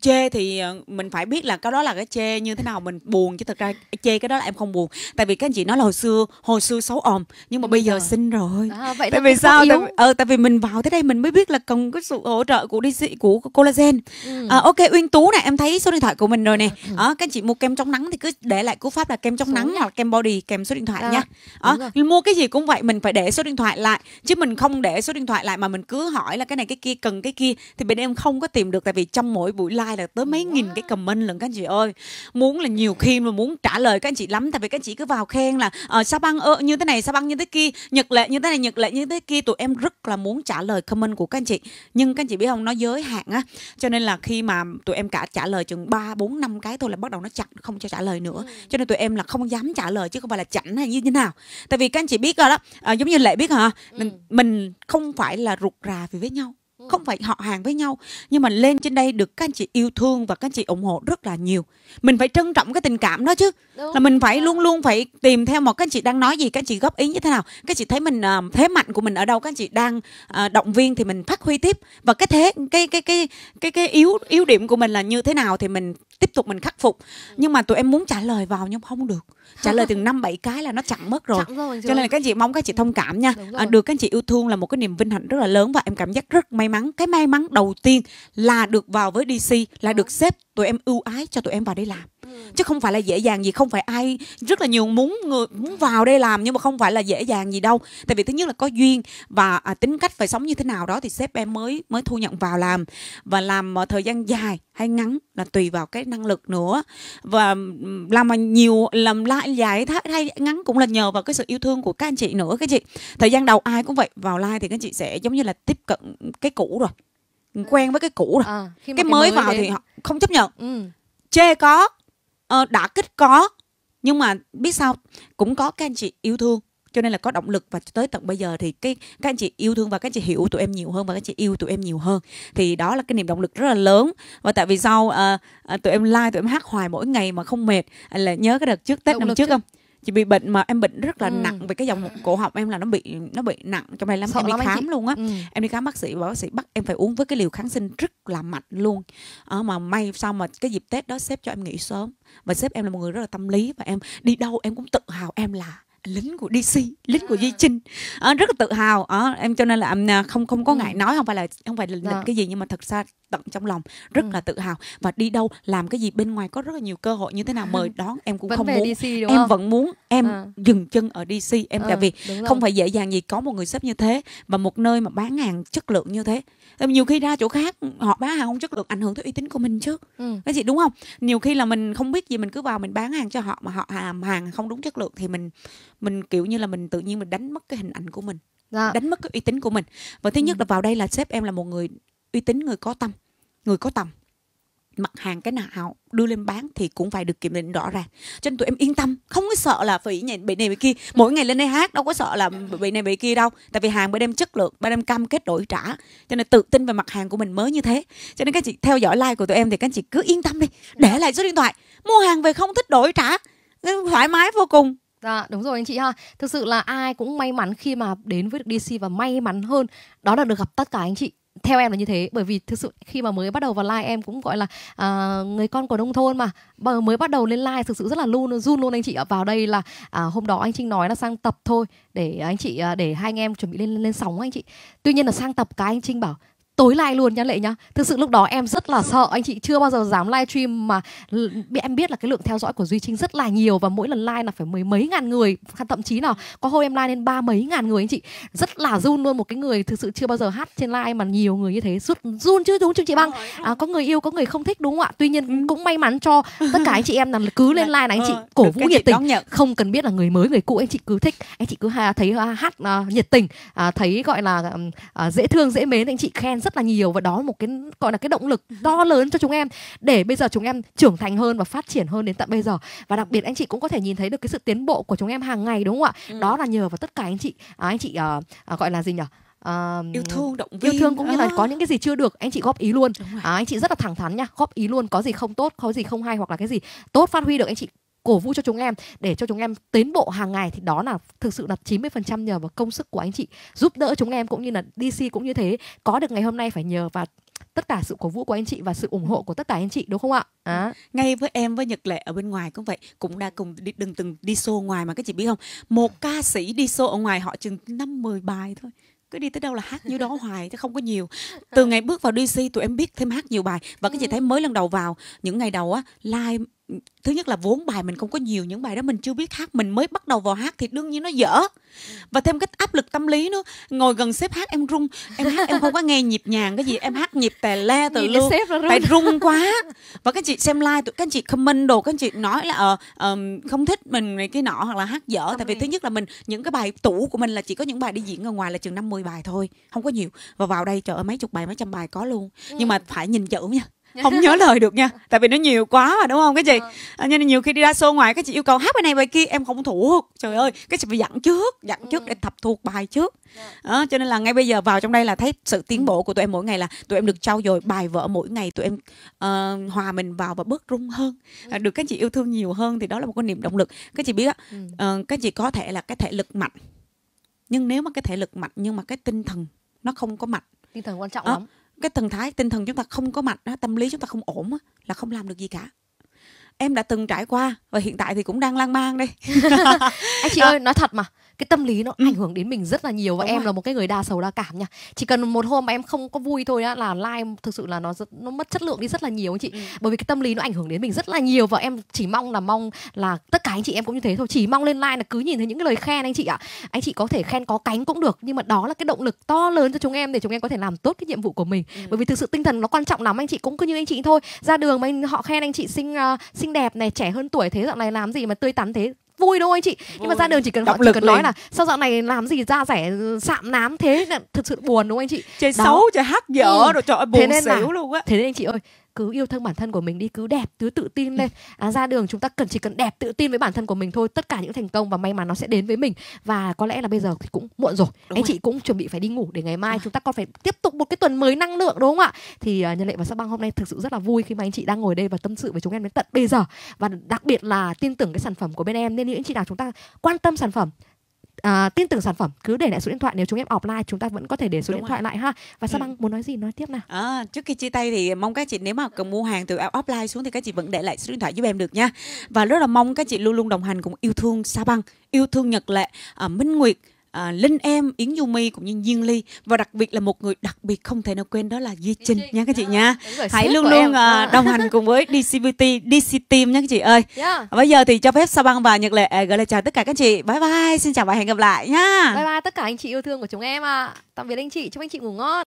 Chê thì mình phải biết là cái đó là cái chê như thế nào, mình buồn chứ thật ra chê cái đó là em không buồn. Tại vì các anh chị nói là hồi xưa hồi xưa xấu òm nhưng mà đúng bây rồi. Giờ xinh rồi. À, vậy tại vì sao? Tại, ờ, tại vì mình vào tới đây mình mới biết là cần cái sự hỗ trợ của đê xê của collagen. Ừ. À, ok Uyên Tú này, em thấy số điện thoại của mình rồi nè. Ừ. À, các anh chị mua kem chống nắng thì cứ để lại cú pháp là kem chống số nắng nhỉ? Hoặc là kem body kèm số điện thoại à, nha. À, mua cái gì cũng vậy, mình phải để số điện thoại lại chứ mình không để số điện thoại lại mà mình cứ hỏi là cái này cái kia cần cái kia thì bên em không có tìm được, tại vì trong mỗi buổi like là tới mấy nghìn cái comment lần các anh chị ơi. Muốn là nhiều khi mà muốn trả lời các anh chị lắm, tại vì các anh chị cứ vào khen là ờ, Sao Băng ơ như thế này, Sao Băng như thế kia, Nhật Lệ như thế này, Nhật Lệ như thế kia, tụi em rất là muốn trả lời comment của các anh chị. Nhưng các anh chị biết không, nó giới hạn á. Cho nên là khi mà tụi em cả trả lời chừng ba bốn năm cái thôi là bắt đầu nó chặn không cho trả lời nữa. Cho nên tụi em là không dám trả lời chứ không phải là chảnh hay như thế nào. Tại vì các anh chị biết rồi đó, à, giống như Lệ biết hả? Mình mình không phải là ruột rà vì với nhau, không phải họ hàng với nhau, nhưng mà lên trên đây được các anh chị yêu thương và các anh chị ủng hộ rất là nhiều, mình phải trân trọng cái tình cảm đó chứ. Đúng. Là mình phải luôn luôn phải tìm theo một các anh chị đang nói gì, các anh chị góp ý như thế nào, các anh chị thấy mình uh, thế mạnh của mình ở đâu, các anh chị đang uh, động viên thì mình phát huy tiếp, và cái thế cái cái cái cái cái yếu yếu điểm của mình là như thế nào thì mình tiếp tục mình khắc phục. Ừ. Nhưng mà tụi em muốn trả lời vào nhưng không được. Trả lời từ năm bảy cái là nó chặn mất rồi. Chặn rồi. Cho nên là các chị mong các chị thông cảm nha. À, được các chị yêu thương là một cái niềm vinh hạnh rất là lớn và em cảm giác rất may mắn. Cái may mắn đầu tiên là được vào với đê xê, là ừ. được sếp tụi em ưu ái cho tụi em vào đây làm. Ừ. Chứ không phải là dễ dàng gì, không phải ai rất là nhiều muốn người muốn vào đây làm nhưng mà không phải là dễ dàng gì đâu. Tại vì thứ nhất là có duyên và à, tính cách phải sống như thế nào đó thì sếp em mới mới thu nhận vào làm, và làm ở thời gian dài hay ngắn là tùy vào cái năng lực nữa. Và làm mà nhiều làm lại dài hay ngắn cũng là nhờ vào cái sự yêu thương của các anh chị nữa các chị. Thời gian đầu ai cũng vậy, vào live thì các chị sẽ giống như là tiếp cận cái cũ rồi, quen với cái cũ rồi. À, cái, cái mới, mới vào đến... thì họ không chấp nhận. Ừ. Chê có, ờ, đã kích có, nhưng mà biết sao cũng có các anh chị yêu thương. Cho nên là có động lực và tới tận bây giờ thì cái các anh chị yêu thương và các anh chị hiểu tụi em nhiều hơn và các anh chị yêu tụi em nhiều hơn. Thì đó là cái niềm động lực rất là lớn. Và tại vì sao uh, tụi em like, tụi em hát hoài mỗi ngày mà không mệt. Là nhớ cái đợt trước Tết động năm trước chứ. Không? Chị bị bệnh mà em bệnh rất là ừ. nặng về cái dòng cổ họng em là nó bị nó bị nặng trong này lắm. Em đi khám luôn á. Ừ. Em đi khám bác sĩ và bác sĩ bắt em phải uống với cái liều kháng sinh rất là mạnh luôn. À, mà may sao mà cái dịp Tết đó sếp cho em nghỉ sớm. Và sếp em là một người rất là tâm lý và em đi đâu em cũng tự hào em là lính của đê xê, lính của Duy Chinh, à, rất là tự hào. À, em cho nên là em không không có ngại nói, không phải là không phải là dạ. cái gì, nhưng mà thật ra tận trong lòng rất ừ. là tự hào. Và đi đâu làm cái gì bên ngoài có rất là nhiều cơ hội như thế nào mời đón em cũng vẫn không muốn. đê xê, em không? Vẫn muốn em à. dừng chân ở đê xê em, tại à, vì không phải dễ dàng gì có một người sếp như thế và một nơi mà bán hàng chất lượng như thế. Em nhiều khi ra chỗ khác họ bán hàng không chất lượng ảnh hưởng tới uy tín của mình chứ. Ừ. Cái gì đúng không? Nhiều khi là mình không biết gì mình cứ vào mình bán hàng cho họ mà họ làm hàng không đúng chất lượng thì mình mình kiểu như là mình tự nhiên mình đánh mất cái hình ảnh của mình, dạ. đánh mất cái uy tín của mình. Và thứ nhất ừ. là vào đây là sếp em là một người uy tín, người có tâm, người có tầm. Mặt hàng cái nào đưa lên bán thì cũng phải được kiểm định rõ ràng. Cho nên tụi em yên tâm, không có sợ là phải bị này bị kia. Mỗi ngày lên đây hát đâu có sợ là bị này bị kia đâu. Tại vì hàng bên em chất lượng, bên em cam kết đổi trả. Cho nên tự tin về mặt hàng của mình mới như thế. Cho nên các chị theo dõi like của tụi em thì các chị cứ yên tâm đi. Để lại số điện thoại, mua hàng về không thích đổi trả, thoải mái vô cùng. Dạ, đúng rồi anh chị ha. Thực sự là ai cũng may mắn khi mà đến với đê xê và may mắn hơn đó là được gặp tất cả anh chị. Theo em là như thế, bởi vì thực sự khi mà mới bắt đầu vào live em cũng gọi là uh, người con của nông thôn mà. Bởi mới bắt đầu lên live thực sự rất là luôn run luôn anh chị ạ. Vào đây là uh, hôm đó anh Trinh nói là sang tập thôi để anh chị uh, để hai anh em chuẩn bị lên lên sóng anh chị. Tuy nhiên là sang tập cái anh Trinh bảo tối live luôn nha Lệ nhá. Thực sự lúc đó em rất là sợ anh chị, chưa bao giờ dám live stream mà em biết là cái lượng theo dõi của Duy Chinh rất là nhiều và mỗi lần live là phải mấy mấy ngàn người, thậm chí là có hôm em live lên ba mấy ngàn người anh chị. Rất là run luôn, một cái người thực sự chưa bao giờ hát trên live mà nhiều người như thế, rút run chứ đúng chứ chị Băng. À, có người yêu, có người không thích đúng không ạ? Tuy nhiên cũng may mắn cho tất cả anh chị em là cứ lên live là anh chị cổ vũ nhiệt tình, không cần biết là người mới người cũ, anh chị cứ thích, anh chị cứ thấy hát nhiệt tình, thấy gọi là dễ thương dễ mến, anh chị khen rất là nhiều và đó một cái gọi là cái động lực to lớn cho chúng em để bây giờ chúng em trưởng thành hơn và phát triển hơn đến tận bây giờ. Và đặc biệt anh chị cũng có thể nhìn thấy được cái sự tiến bộ của chúng em hàng ngày đúng không ạ? Ừ. Đó là nhờ vào tất cả anh chị à, anh chị à, à, gọi là gì nhỉ? À, yêu thương, động viên, yêu thương cũng như là có những cái gì chưa được anh chị góp ý luôn. À, anh chị rất là thẳng thắn nha, góp ý luôn, có gì không tốt, có gì không hay hoặc là cái gì tốt phát huy được anh chị cổ vũ cho chúng em để cho chúng em tiến bộ hàng ngày. Thì đó là thực sự là chín mươi phần trăm nhờ vào công sức của anh chị giúp đỡ chúng em, cũng như là đê xê cũng như thế. Có được ngày hôm nay phải nhờ vào tất cả sự cổ vũ của anh chị và sự ủng hộ của tất cả anh chị đúng không ạ? À. Ngay với em với Nhật Lệ ở bên ngoài cũng vậy, cũng đã cùng đi, đừng từng đi show ngoài mà các chị biết không? Một ca sĩ đi show ở ngoài họ chừng năm mười bài thôi, cứ đi tới đâu là hát như đó hoài chứ không có nhiều. Từ ngày bước vào đê xê tụi em biết thêm hát nhiều bài. Và các chị thấy mới lần đầu vào những ngày đầu á live, thứ nhất là vốn bài mình không có nhiều, những bài đó mình chưa biết hát, mình mới bắt đầu vào hát thì đương nhiên nó dở. Và thêm cái áp lực tâm lý nữa, ngồi gần sếp hát em rung, em hát em không có nghe nhịp nhàng cái gì, em hát nhịp tè le tè luôn, tại rung quá. Và các chị xem live, các chị comment đồ, các chị nói là ờ uh, uh, không thích mình này cái nọ hoặc là hát dở. Tâm tại vì thứ nhất là mình những cái bài tủ của mình là chỉ có những bài đi diễn ở ngoài là chừng năm mươi bài thôi, không có nhiều. Và vào đây trời ơi, mấy chục bài, mấy trăm bài có luôn. Ừ. Nhưng mà phải nhìn chữ nha, không nhớ lời được nha, tại vì nó nhiều quá mà đúng không các chị? À, nên nhiều khi đi ra show ngoài các chị yêu cầu hát bài này bài kia em không thuộc, trời ơi các chị phải dặn trước, dặn trước để thập thuộc bài trước. À, cho nên là ngay bây giờ vào trong đây là thấy sự tiến bộ của tụi em mỗi ngày, là tụi em được trau dồi bài vở mỗi ngày, tụi em uh, hòa mình vào và bớt rung hơn, à, được các chị yêu thương nhiều hơn thì đó là một cái niềm động lực. Các chị biết á, uh, các chị có thể là cái thể lực mạnh, nhưng nếu mà cái thể lực mạnh nhưng mà cái tinh thần nó không có mạnh, tinh thần quan trọng à, lắm. Cái thần thái tinh thần chúng ta không có mạnh, tâm lý chúng ta không ổn là không làm được gì cả. em đã từng trải qua và hiện tại thì cũng đang lang mang đây. Anh chị à. ơi, nói thật mà, cái tâm lý nó ừ. ảnh hưởng đến mình rất là nhiều. Và Đúng em rồi. là một cái người đa sầu đa cảm nha. Chỉ cần một hôm mà em không có vui thôi á là live thực sự là nó rất, nó mất chất lượng đi rất là nhiều anh chị. ừ. Bởi vì cái tâm lý nó ảnh hưởng đến mình rất là nhiều. Và em chỉ mong là mong là tất cả anh chị em cũng như thế thôi, chỉ mong lên live là cứ nhìn thấy những cái lời khen anh chị ạ. à. Anh chị có thể khen có cánh cũng được, nhưng mà đó là cái động lực to lớn cho chúng em để chúng em có thể làm tốt cái nhiệm vụ của mình. ừ. Bởi vì thực sự tinh thần nó quan trọng lắm anh chị. Cũng cứ như anh chị thôi, ra đường mà họ khen anh chị xinh uh, xinh đẹp này, trẻ hơn tuổi thế, dạo này làm gì mà tươi tắn thế, vui đúng không anh chị? Vui. Nhưng mà ra đường chỉ cần họ chỉ cần lên. nói là sao dạo này làm gì da rẻ sạm nám thế, thực sự buồn đúng không anh chị? Chơi xấu, chơi hát dở ừ. rồi trời ơi, buồn xỉu luôn á. Thế nên anh chị ơi, cứ yêu thương bản thân của mình đi, cứ đẹp, cứ tự tin lên. À, ra đường chúng ta cần chỉ cần đẹp, tự tin với bản thân của mình thôi, tất cả những thành công và may mắn nó sẽ đến với mình. Và có lẽ là bây giờ thì cũng muộn rồi, đúng anh rồi. chị cũng chuẩn bị phải đi ngủ để ngày mai à. chúng ta còn phải tiếp tục một cái tuần mới năng lượng đúng không ạ? Thì uh, Nhật Lệ và Sha Băng hôm nay thực sự rất là vui khi mà anh chị đang ngồi đây và tâm sự với chúng em đến tận bây giờ, và đặc biệt là tin tưởng cái sản phẩm của bên em. Nên những anh chị nào chúng ta quan tâm sản phẩm, À, tin tưởng sản phẩm, cứ để lại số điện thoại. Nếu chúng em offline chúng ta vẫn có thể để số Đúng điện thoại rồi. lại ha. Và Sha Băng ừ. muốn nói gì nói tiếp nào. À, trước khi chia tay thì mong các chị nếu mà cần mua hàng từ offline xuống thì các chị vẫn để lại số điện thoại giúp em được nha. Và rất là mong các chị luôn luôn đồng hành cùng yêu thương Sha Băng, yêu thương Nhật Lệ, à, Minh Nguyệt, à, Linh Em, Yến Yumi cũng như Yến Ly, và đặc biệt là một người đặc biệt không thể nào quên đó là Duy Chinh nha các chị nha. Hãy luôn luôn uh, đồng hành cùng với đê xê Beauty, đê xê Team nha các chị ơi. yeah. Bây giờ thì cho phép Sha Băng và Nhật Lệ uh, gửi lời chào tất cả các chị. Bye bye, xin chào và hẹn gặp lại nha. Bye bye tất cả anh chị yêu thương của chúng em ạ. à. Tạm biệt anh chị, chúc anh chị ngủ ngon.